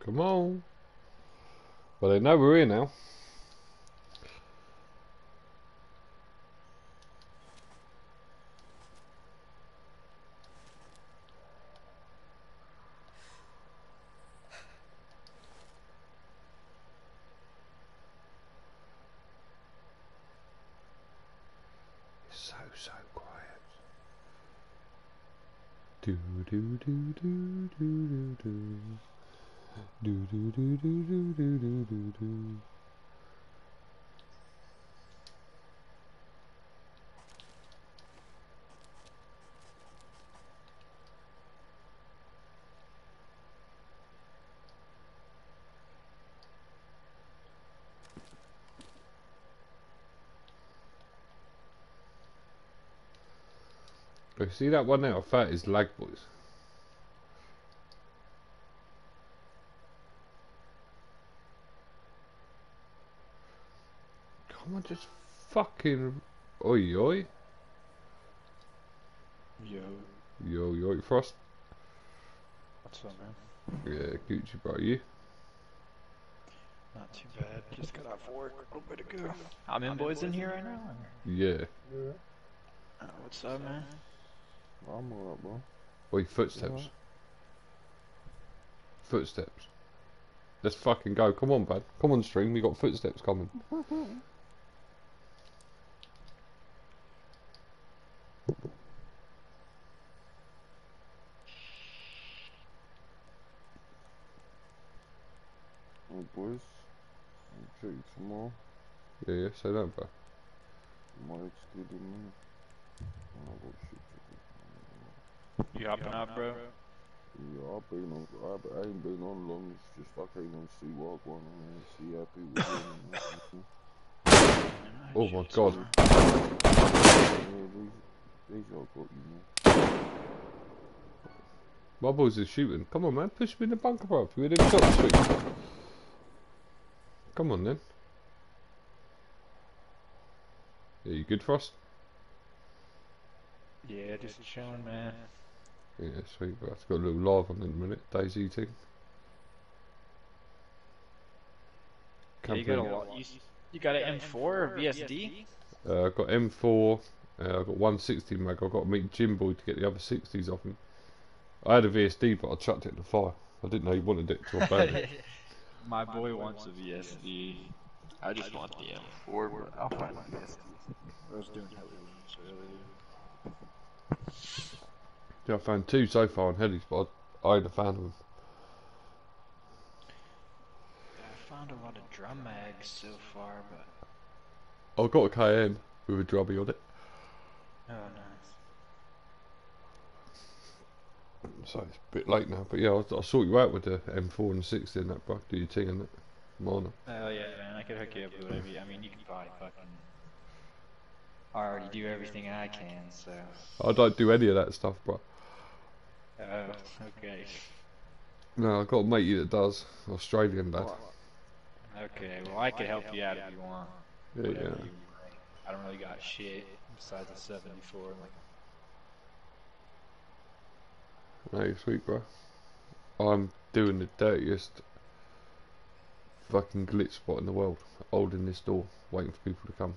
Come on. Well, they know we're here now. It's so, so quiet. Do, do, do, do, do, do, do. Do do do do do do do do do. I see that one out of fat is lag, boys. Just fucking oi oi. Yo. Yo yo Frost. What's up, man? Yeah, Gucci, bro, you? Not too bad. Just got off work. A little bit ago. I'm in, I'm boys, in boys in here right now. Yeah. yeah. Uh, what's up, man? Well, I'm alright, bro. Oi, footsteps. Footsteps. Let's fucking go. Come on, bud. Come on, string. We got footsteps coming. Boys, I'll treat you tomorrow. Yeah, yeah, say that, bro. My ex did in me. I'll go shoot you. You hopping out, bro? Yeah, I've been on, I ain't been on long. It's just I can't even see what going on and see how people. Oh my god. Yeah, these, these all got you, man. My boys are shooting. Come on, man, push me in the bunker, bro. If you hit him, top switch. Come on then. Yeah, you good, Frost? Yeah, just chilling, man. Yeah, sweet, bro. I've got a little live on in a minute. DayZ eating. Yeah, you got a lot. You, you got an M four or V S D? Uh, I've got M four Uh, I've got one sixty mag. I've got to meet Jimbo to get the other sixties off him. I had a V S D, but I chucked it in the fire. I didn't know he wanted it till I banned it. My boy, My boy wants, wants a V S D. I just, I just want, want the M four, but I'll find my V S D. I was doing heli rooms earlier. Yeah, I found two so far on helis, but I, I ain't a fan of them. I found a lot of drum mags so far, but... I've got a K M with a drummy on it. Oh, nice. So it's a bit late now, but yeah, I, I sort you out with the M four and sixty and that, bro. Do your thing and that. Mine. Oh yeah, man, I could hook you up with whatever you, I mean, you can probably fucking... I already do everything I can, so... I don't do any of that stuff, bro. Oh, okay. No, I've got a matey that does. Australian lad. Okay, well I could help you out if you want. Yeah, yeah. You, I don't really got shit besides a seventy-four. Like... Hey, sweet bro. I'm doing the dirtiest fucking glitch spot in the world. Holding this door, waiting for people to come.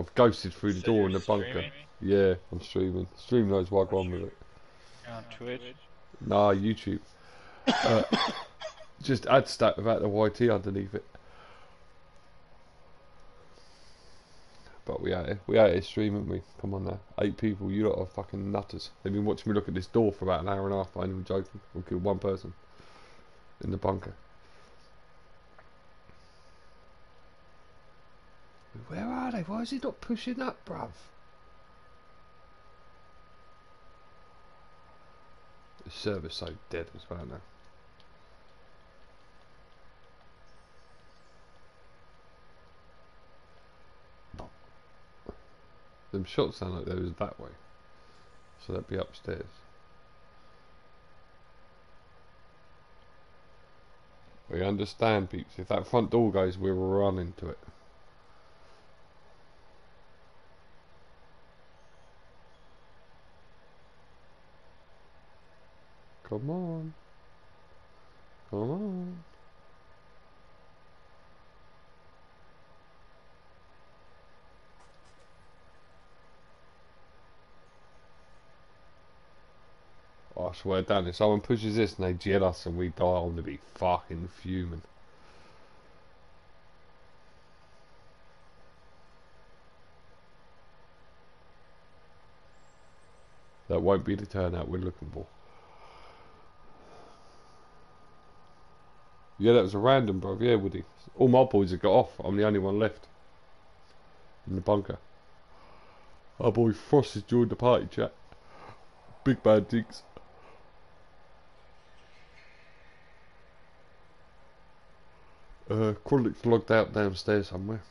I've ghosted through the so door in the bunker. Streaming? Yeah, I'm streaming. Stream knows why I go on with it. On Twitch? Nah, YouTube. Uh, just AdStat without the Y T underneath it. But we out here. We out here streaming, we? Come on now. Eight people, you lot are fucking nutters. They've been watching me look at this door for about an hour and a half. I ain't even joking. We'll kill one person in the bunker. Where are they? Why is he not pushing up, bruv? The server's so dead as well now. Them shots sound like those that way. So that'd be upstairs. We understand, peeps. If that front door goes, we're running to it. Come on. Come on. I swear down, if someone pushes this and they jet us and we die, I'm gonna be fucking fuming. That won't be the turnout we're looking for. Yeah, that was a random, bro. Yeah, Woody. All my boys have got off. I'm the only one left in the bunker. Our boy Frost has joined the party, chat. Big bad digs. Uh, Quadlic's logged out downstairs somewhere.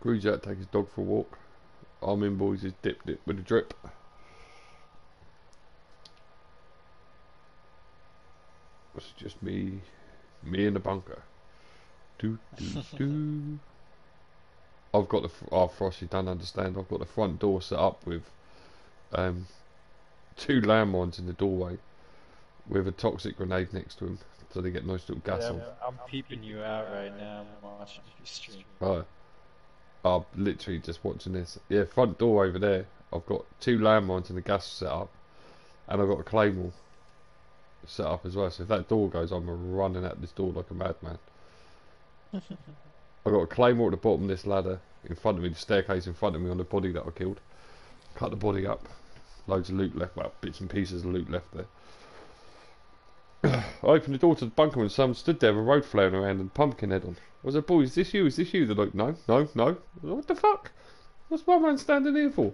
Grew's out to take his dog for a walk. I'm in, boys, is dipped it with a drip. It's just me, me in the bunker. Do, do, do. I've got the, oh, Frosty, don't understand. I've got the front door set up with um, two landmines in the doorway with a toxic grenade next to him so they get nice little gas yeah, on. I'm peeping you out right now. I'm watching you stream. Oh, I'm literally just watching this. Yeah, front door over there. I've got two landmines in the gas set up and I've got a claymore set up as well, so if that door goes, I'm running out this door like a madman. I've got a claymore at the bottom of this ladder in front of me, the staircase in front of me on the body that I killed. Cut the body up, loads of loot left, well, bits and pieces of loot left there. I opened the door to the bunker and someone stood there with a road flaring around and pumpkin head on. I was like, boy, is this you? Is this you? They're like, no, no, no. Like, what the fuck? What's my man standing here for?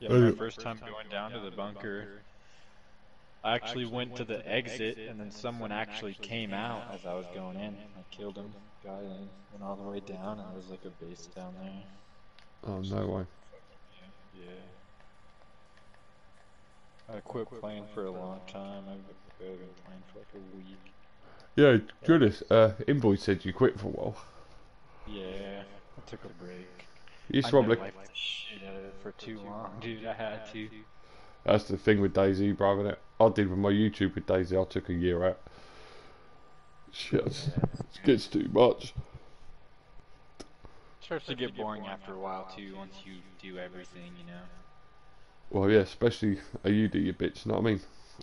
Yeah, my first time going down to the bunker, I actually went to the exit, and then someone actually came out as I was going in. I killed him, got in, went all the way down, and there was like a base down there. Oh, no way. Yeah. I quit playing for a long time. I've been playing for like a week. Yeah, goodness, uh, Inboy said you quit for a while. Yeah, I took a break. You I probably the shit out of it for too long, dude. I had to. That's the thing with DayZ, bro. I did with my YouTube with DayZ. I took a year out. Shit, it gets too much. Starts to get boring after a while too, once you do everything, you know. Well, yeah, especially how you do your bits, you know what I mean?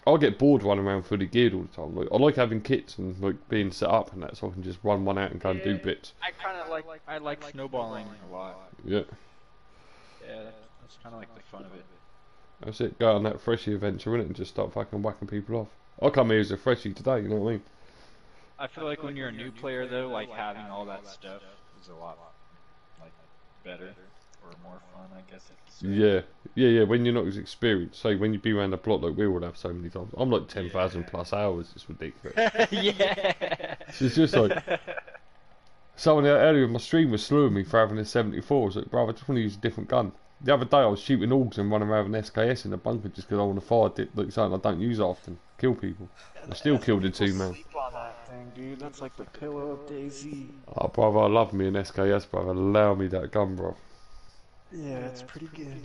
I'll get bored running around fully geared all the time. Like, I like having kits and like being set up and that, so I can just run one out and go yeah, and do bits. I kind of like, I like snowballing a lot. Yeah. Yeah, that's, that's kind of like the fun of it. That's it, go on that freshie adventure, innit, and just start fucking whacking people off. I come here as a freshie today, you know what I mean? I feel like when you're a new player though, like having all that stuff is a lot like better. Or more fun, I guess. Yeah, yeah, yeah. When you're not as experienced, say when you be around the block like we all have so many times. I'm like ten thousand yeah. plus hours. It's ridiculous. Yeah. It's just like someone earlier in my stream was slewing me for having a seventy-four. I was like, bro, I just want to use a different gun. The other day I was shooting augs and running around with an S K S in the bunker just because I want to fire dip like something I don't use often. Kill people. Yeah, I still killed a two man. Sleep on that thing, dude. That's like the pillow of DayZ. Oh, brother, I love me an S K S, brother. Allow me that gun, bro. Yeah, it's pretty good.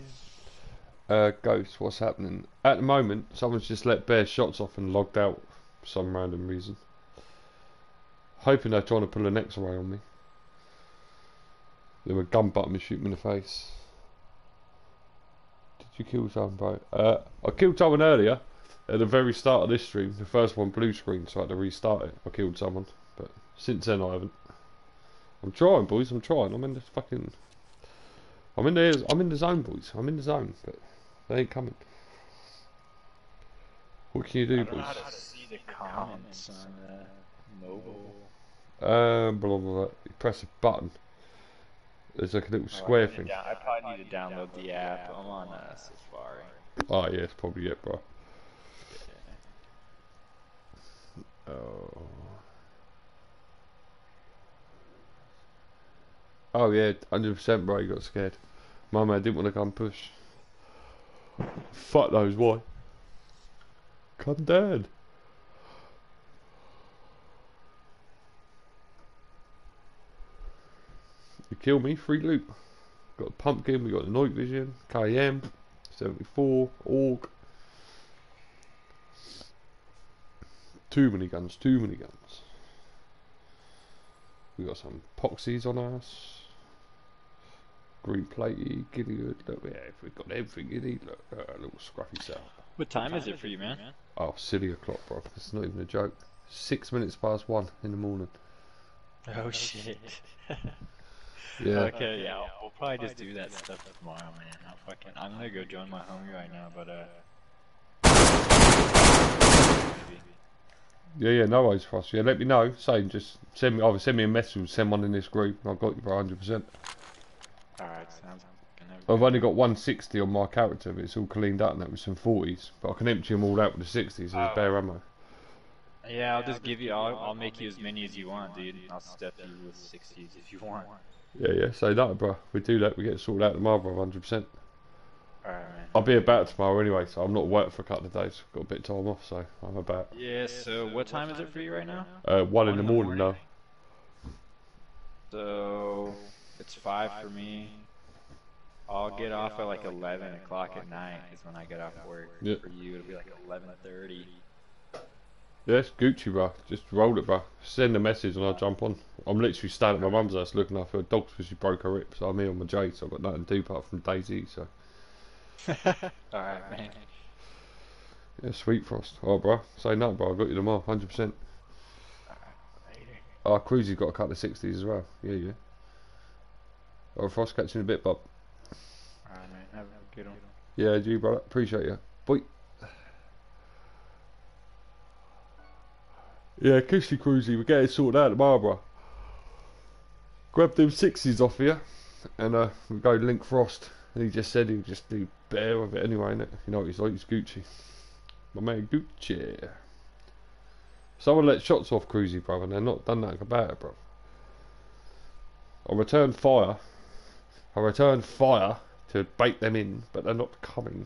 Uh, Ghost, what's happening? At the moment, someone's just let bare shots off and logged out for some random reason. Hoping they're trying to pull an X-ray on me. They were gun butting me, shooting me in the face. Did you kill someone, bro? Uh, I killed someone earlier. At the very start of this stream, the first one blue screen, so I had to restart it. I killed someone, but since then I haven't. I'm trying, boys. I'm trying. I'm in this fucking. I'm in the I'm in the zone, boys. I'm in the zone, but they ain't coming. What can you do, I don't boys? Know how to see the comments on uh, mobile. Uh, blah, blah, blah. You press a button. There's like a little oh, square I thing. Down, I probably need to download the app. I'm on uh, Safari. Oh yeah, it's probably it, bro. Yeah. Oh. Oh yeah, one hundred percent bro, you got scared. My man didn't want to come push. Fuck those, why? Come down. You kill me, free loot. Got the pumpkin, we got the night vision, K M, seventy-four, org. Too many guns, too many guns. We got some poxies on us. Green platey, giddy hood, look, yeah, if we've got everything you need, look, uh, a little scruffy cell. What time is it for you, man? Oh, silly o'clock, bro, it's not even a joke. Six minutes past one in the morning. Oh, shit. Yeah. Okay, yeah, we'll probably just do that stuff tomorrow, man. I'll fucking, I'm gonna go join my homie right now, but, uh... maybe. Yeah, yeah, no worries, Frost. Yeah, let me know. Same, just send me, either send me a message or send one in this group, and I've got you for one hundred percent. Alright, sounds good. I've only got one sixty on my character, but it's all cleaned up and that with some forties. But I can empty them all out with the sixties, so there's oh. bare ammo. Yeah, I'll just give you, I'll, I'll make you as many as you want, dude. I'll step you with sixties if you want. Yeah, yeah, say that, bro. We do that, we get sorted out tomorrow, bro, one hundred percent. Alright, man. I'll be about tomorrow anyway, so I'm not working for a couple of days. I've got a bit of time off, so I'm about. Yeah, so what time is it for you right now? Uh, one, one in the morning, morning now. So, it's five for me. I'll get off at like eleven o'clock at night is when I get off work. Yep. For you, it'll be like eleven thirty. Yeah, it's Gucci, bro. Just roll it, bro. Send a message and I'll jump on. I'm literally standing at my mum's house looking after her dog because she broke her rib, so I'm here on my J, so I've got nothing to do apart from DayZ, so. Alright, man. Yeah, sweet Frost. Alright, bro. Say no, bro. I got you tomorrow, one hundred percent. Alright, later. Oh, Cruisy's got a couple of sixties as well. Yeah, yeah. Alright, Frost, catch you in a bit, bub. Alright, mate. Have a good one. Yeah, you, brother. Appreciate you. Bye. Yeah, Kishley Cruisy, we're getting sorted out tomorrow, bro. Grab them sixties off here, and uh, we'll go link Frost. And he just said he'd just do bare of it anyway, innit? You know what he's like, he's Gucci. My man Gucci. Someone let shots off Cruzy, bro, and they're not done nothing about it, bro. I returned fire. I returned fire to bait them in, but they're not coming.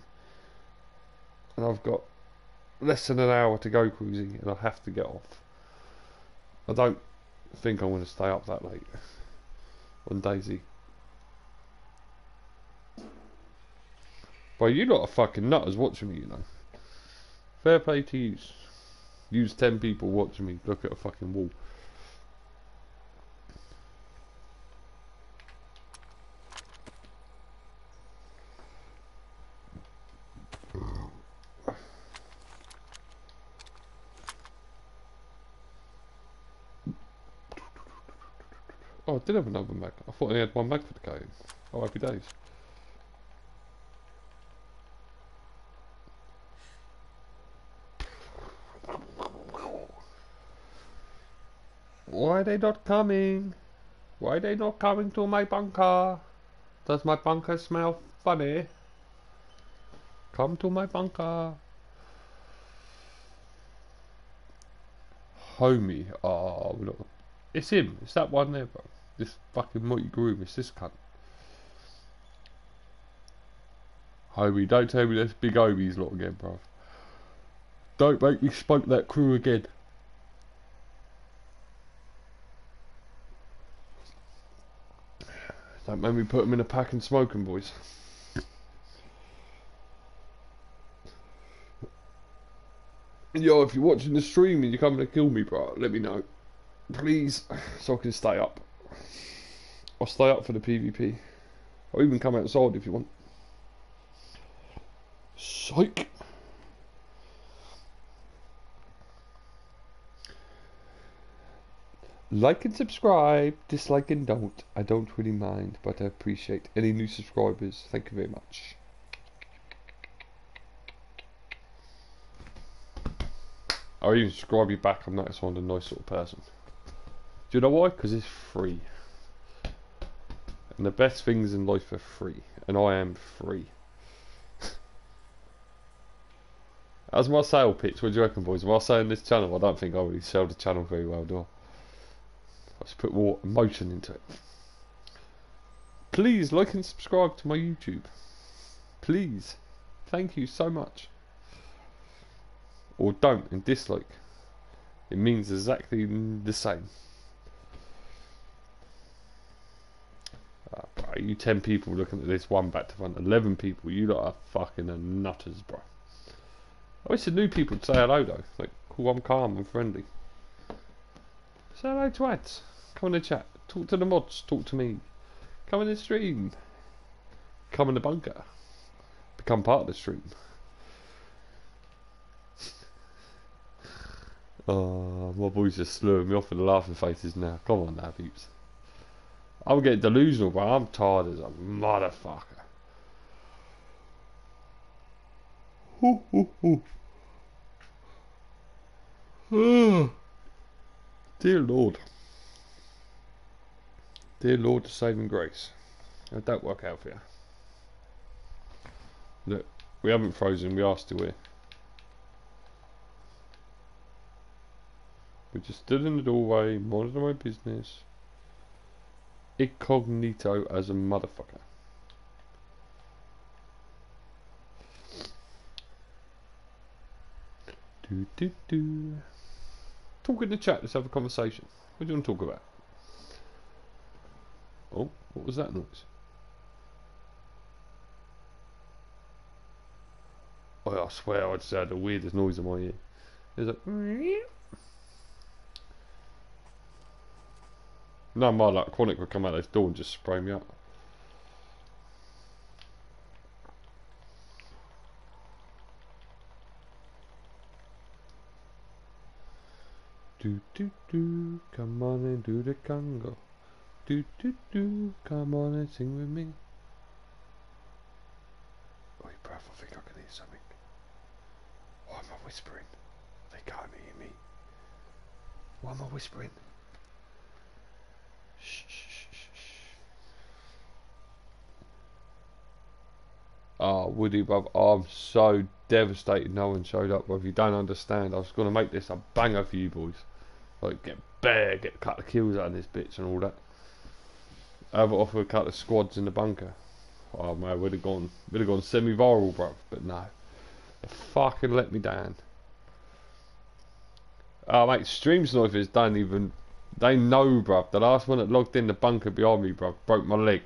And I've got less than an hour to go, Cruzy, and I have to get off. I don't think I'm going to stay up that late on DayZ. Bro, you lot are fucking nutters watching me, you know. Fair play to you. Use ten people watching me look at a fucking wall. Oh, I did have another mag. I thought I had one mag for the game. Oh, happy days. Why are they not coming? Why are they not coming to my bunker? Does my bunker smell funny? Come to my bunker. Homie. Oh, we're not... It's him. It's that one there, bro. This fucking multi groom. It's this cunt. Homie, don't tell me that's big Obi's lot again, bro. Don't make me smoke that crew again. Don't make me put them in a pack and smoke them, boys. Yo, if you're watching the stream and you're coming to kill me, bro, let me know. Please, so I can stay up. I'll stay up for the PvP. I'll even come outside if you want. Psych. Like and subscribe, dislike and don't. I don't really mind, but I appreciate any new subscribers. Thank you very much. I'll even subscribe you back. I'm that sort of nice sort of person. Do you know why? Because it's free. And the best things in life are free. And I am free. As my sale pitch, what do you reckon, boys? Am I selling this channel? I don't think I really sell the channel very well, do I? I just put more emotion into it. Please like and subscribe to my YouTube. Please. Thank you so much. Or don't and dislike. It means exactly the same. Oh, bro, you ten people looking at this one back to front. eleven people. You lot are fucking nutters, bro. I wish the new people would say hello, though. Like, cool, I'm calm and friendly. Say hello to ads. Come in the chat. Talk to the mods. Talk to me. Come in the stream. Come in the bunker. Become part of the stream. Oh, my boys are slurring me off with the laughing faces now. Come on now, peeps. I'm getting delusional, but I'm tired as a motherfucker. Ooh, ooh, ooh. Oh, dear Lord. Dear Lord, the saving grace. How'd that work out for you? Look, we haven't frozen. We are still here. We just stood in the doorway, monitored my business. Incognito as a motherfucker. Do, do, do. Talk in the chat, let's have a conversation. What do you want to talk about? Oh, what was that noise? Oh, I swear I just had the weirdest noise in my ear. It was like... No, my luck, Chronic would come out of this door and just spray me up. Do do do, come on and do the congo. Do do do, come on and sing with me. Oi, bruv, I think I can hear something. Why am I whispering? They can't hear me. Why am I whispering? Shh, shh, shh, shh. Oh, Woody, bruv, oh, I'm so devastated no one showed up, bruv. You don't understand. I was going to make this a banger for you boys. Like, get bare, get a couple of kills out of this bitch and all that. Have it off with a couple of squads in the bunker. Oh, man, we'd have gone, we'd have gone semi-viral, bruv, but no. They fucking let me down. Oh, mate, Stream Snipers don't even... They know, bruv. The last one that logged in the bunker behind me, bruv, broke my leg.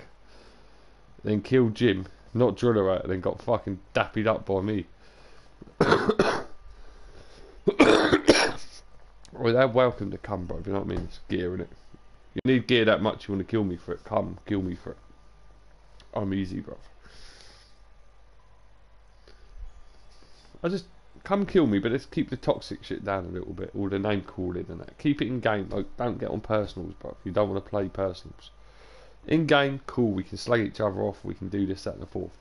Then killed Jim, not Driller out, and then got fucking dappied up by me. Well, they're welcome to come, bro. You know what I mean? It's gear, innit? You need gear that much, you want to kill me for it. Come, kill me for it. I'm easy, bro. I just... Come kill me, but let's keep the toxic shit down a little bit. All the name calling and that. Keep it in game. Like, don't get on personals, bro. If you don't want to play personals. In game, cool. We can slag each other off. We can do this, that, and the fourth.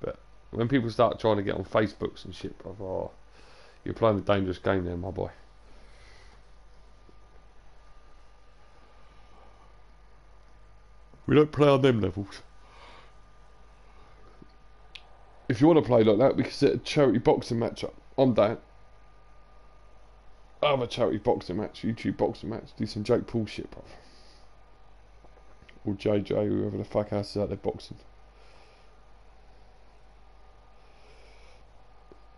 But when people start trying to get on Facebooks and shit, bro, oh, you're playing a dangerous game there, my boy. We don't play on them levels. If you want to play like that, we can set a charity boxing match up on that. Other charity boxing match, YouTube boxing match, do some Jake Paul shit, bruv. Or J J, whoever the fuck else is out there boxing.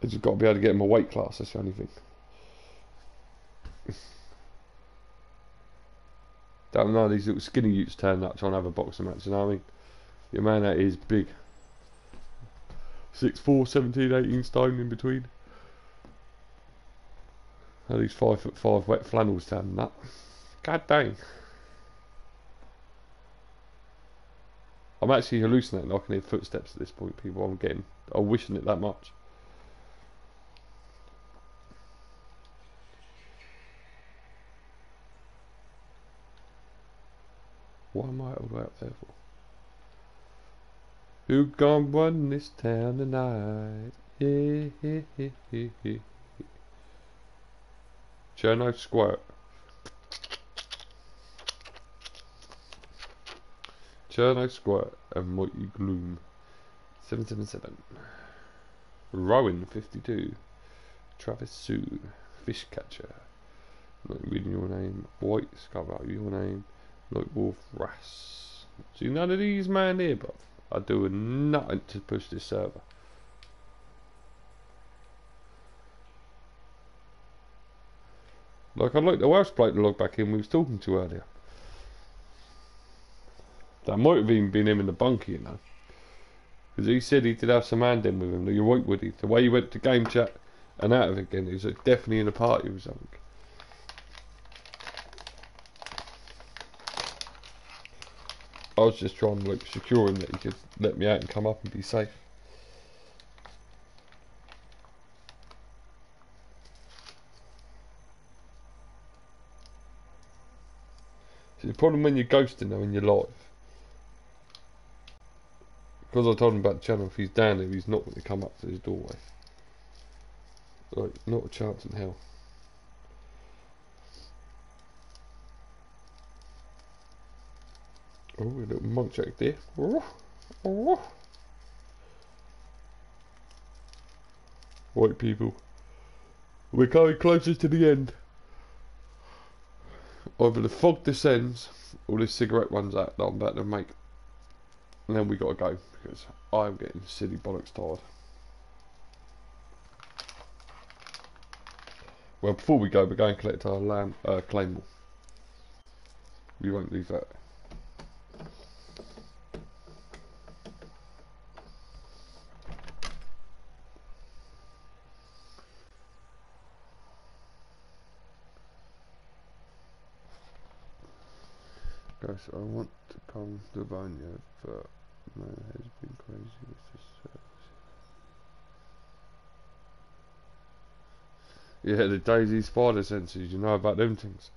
I just got to be able to get in my weight class, that's the only thing. Don't know, these little skinny youths turn up trying to have a boxing match, you know what I mean? Your man that is big. six foot four, seventeen, eighteen stone in between. At least five foot five wet flannels down that. God dang. I'm actually hallucinating. I can hear footsteps at this point, people. I'm getting. I'm wishing it that much. What am I all the way up there for? Who gonna run this town tonight? Yeah, yeah, yeah, yeah, yeah. Cherno squirt. Cherno squirt and mighty gloom. seven seven seven. Rowan fifty-two. Travis Sue. Fish catcher. Not reading your name. White Scarlet, your name. Night Wolf Rass. See, none of these man here, but I do nothing to push this server. Like, I'd like the Welsh bloke to log back in we was talking to earlier. That might have even been him in the bunker, you know. Because he said he did have some hand in with him. You're right, Woody. The way he went to game chat and out of it again, he was like, definitely in a party or something. I was just trying to like, secure him that he could let me out and come up and be safe. See, the problem when you're ghosting though in your life, because I told him about the channel, if he's down there he's not going to come up to his doorway. Like, not a chance in hell. Oh, a little monk jack there. Oh, oh. White people, we're coming closer to the end. Either the fog descends or this cigarette runs out that I'm about to make. And then we gotta go because I'm getting silly bollocks tired. Well, before we go, we're going to collect our lamb, uh, claymore. We won't leave that. Guys, I want to come to the vineyard, but my head's been crazy with this service. Yeah, the DayZ spider sensors, you know about them things.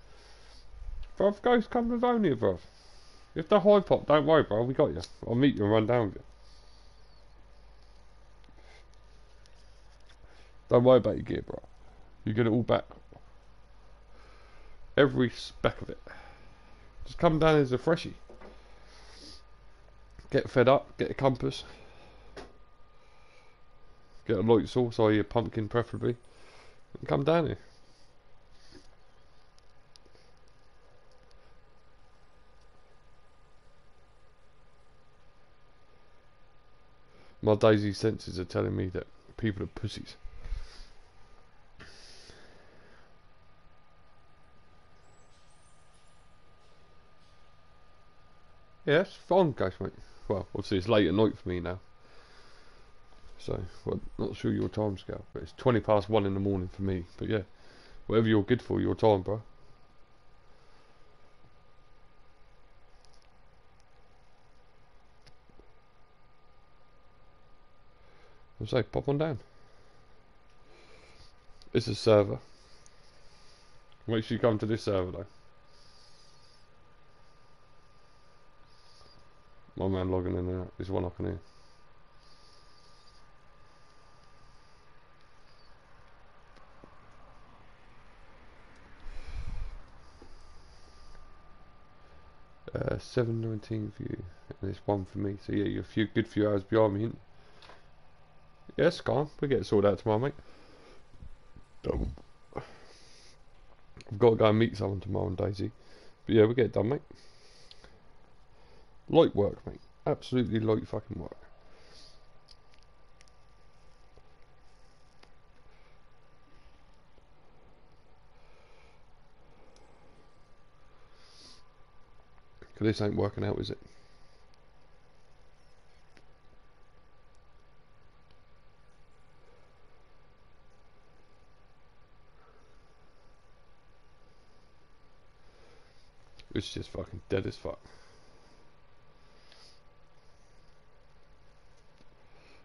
Bruv, guys, come to the vineyard, bruv. If they're high pop, don't worry, bruv, we got you. I'll meet you and run down with you. Don't worry about your gear, bruv. You get it all back. Every speck of it. Just come down as a freshie. Get fed up, get a compass. Get a light source, i e a pumpkin preferably. And come down here. My DayZ senses are telling me that people are pussies. Yeah, it's fine, guys, mate. Well, obviously it's late at night for me now. So, well, not sure your time scale, but it's twenty past one in the morning for me. But yeah, whatever you're good for, your time, bro. I'm saying, pop on down. It's a server. Make sure you come to this server though. My man logging in and out. There's one I can hear. Uh, seven nineteen for you, and it's one for me. So yeah, you're a few good few hours behind me. Yes, Khan, we get it sorted out tomorrow, mate. Dumb. I've got to go and meet someone tomorrow on DayZ. But yeah, we get it done, mate. Light work, mate. Absolutely light fucking work. Because this ain't working out, is it? It's just fucking dead as fuck.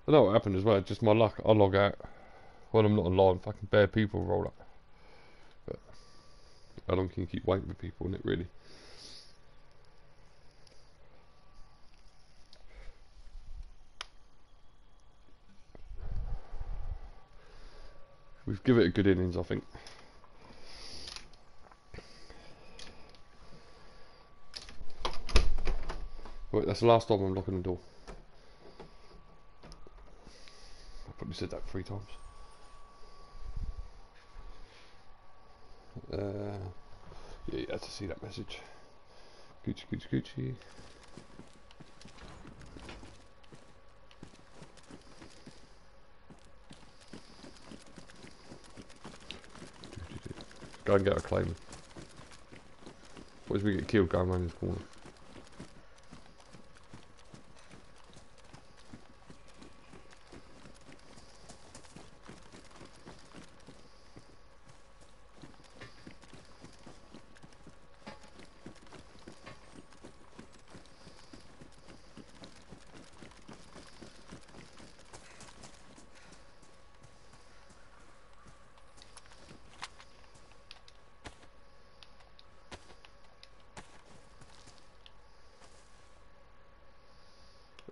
I know what happened as well, just my luck. I log out when I'm not online, fucking bare people roll up. But how long can you keep waiting for people, innit, really? We've given it a good innings, I think. Wait, that's the last time I'm locking the door. I probably said that three times. Uh, yeah, you had to see that message. Gucci, Gucci, Gucci. Go and get a claim. What if we get killed going around this corner?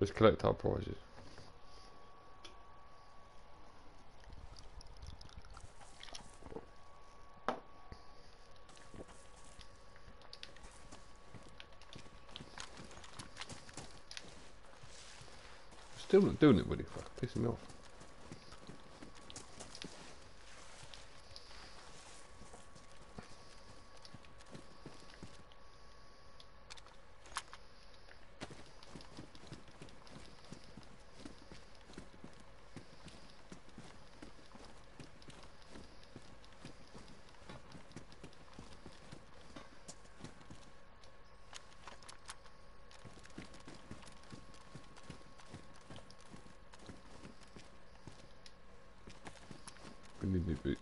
Let's collect our prizes. Still not doing it, Woody. Fuck, pissing me off. Need new boot.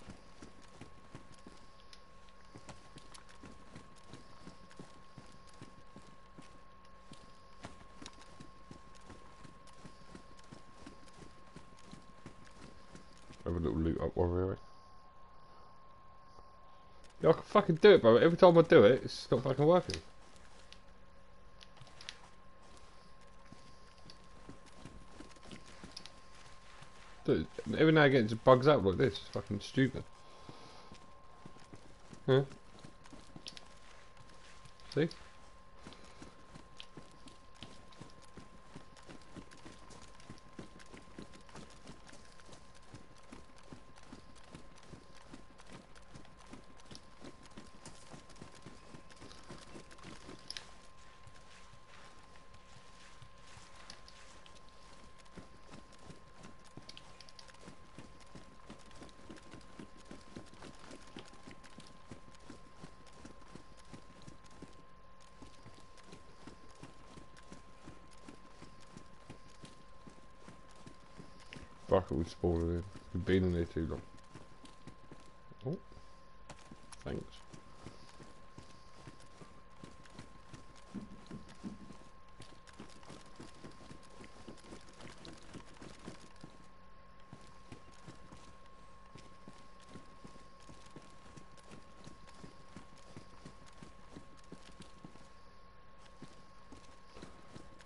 Have a little loot up while we're here. Yeah, I can fucking do it, bro. Every time I do it, it's not fucking working. Dude, every now and again it just bugs out like this. It's fucking stupid. Huh? See? Fuck, we spawned in. We've been in there too long. Oh, thanks.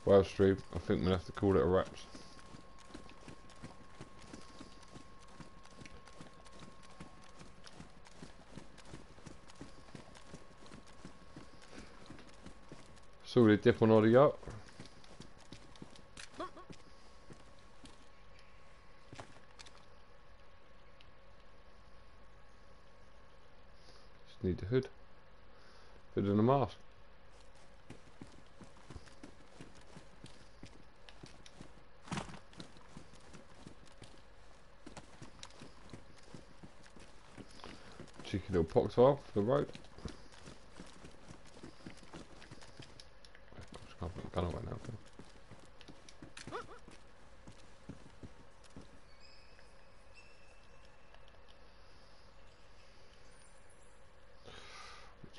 Wow, Streep, I think we'll have to call it a wraps. So we dip on all the yacht. Just need the hood. Put in a mask. Cheeky little pox off the rope. I don't know. What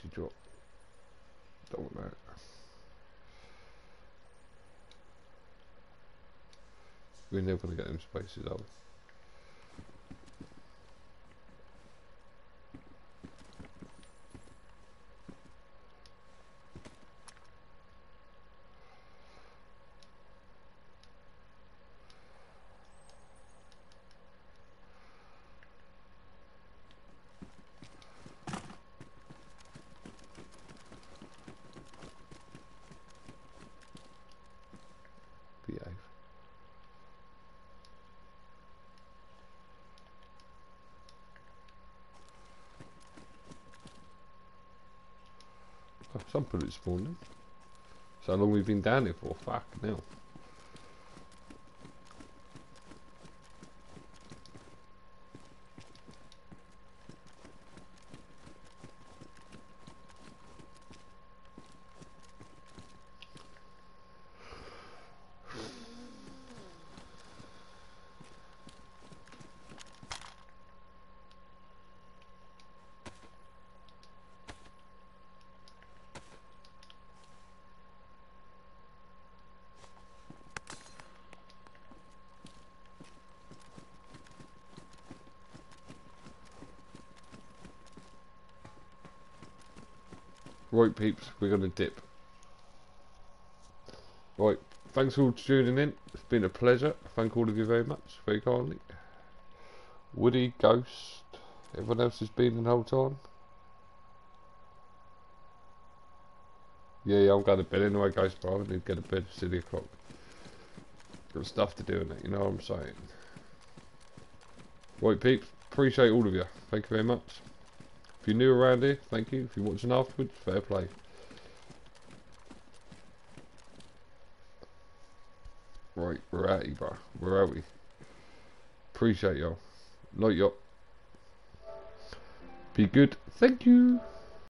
you drop? Don't know. We're never gonna get them spaces out. Some bullets spawned in. So how long we've been down here for? Fuck now. Right, peeps, we're going to dip. Right, thanks all for tuning in. It's been a pleasure. Thank all of you very much, very kindly. Woody, Ghost, everyone else has been in the whole time. Yeah, yeah, I'm going to bed anyway, Ghost, but I need to get to bed at six o'clock. Got stuff to do in it, you know what I'm saying. Right, peeps, appreciate all of you. Thank you very much. If you're new around here, thank you. If you're watching afterwards, fair play. Right, we're out here, bro. Where are we? Appreciate y'all. Like y'all. Be good. Thank you.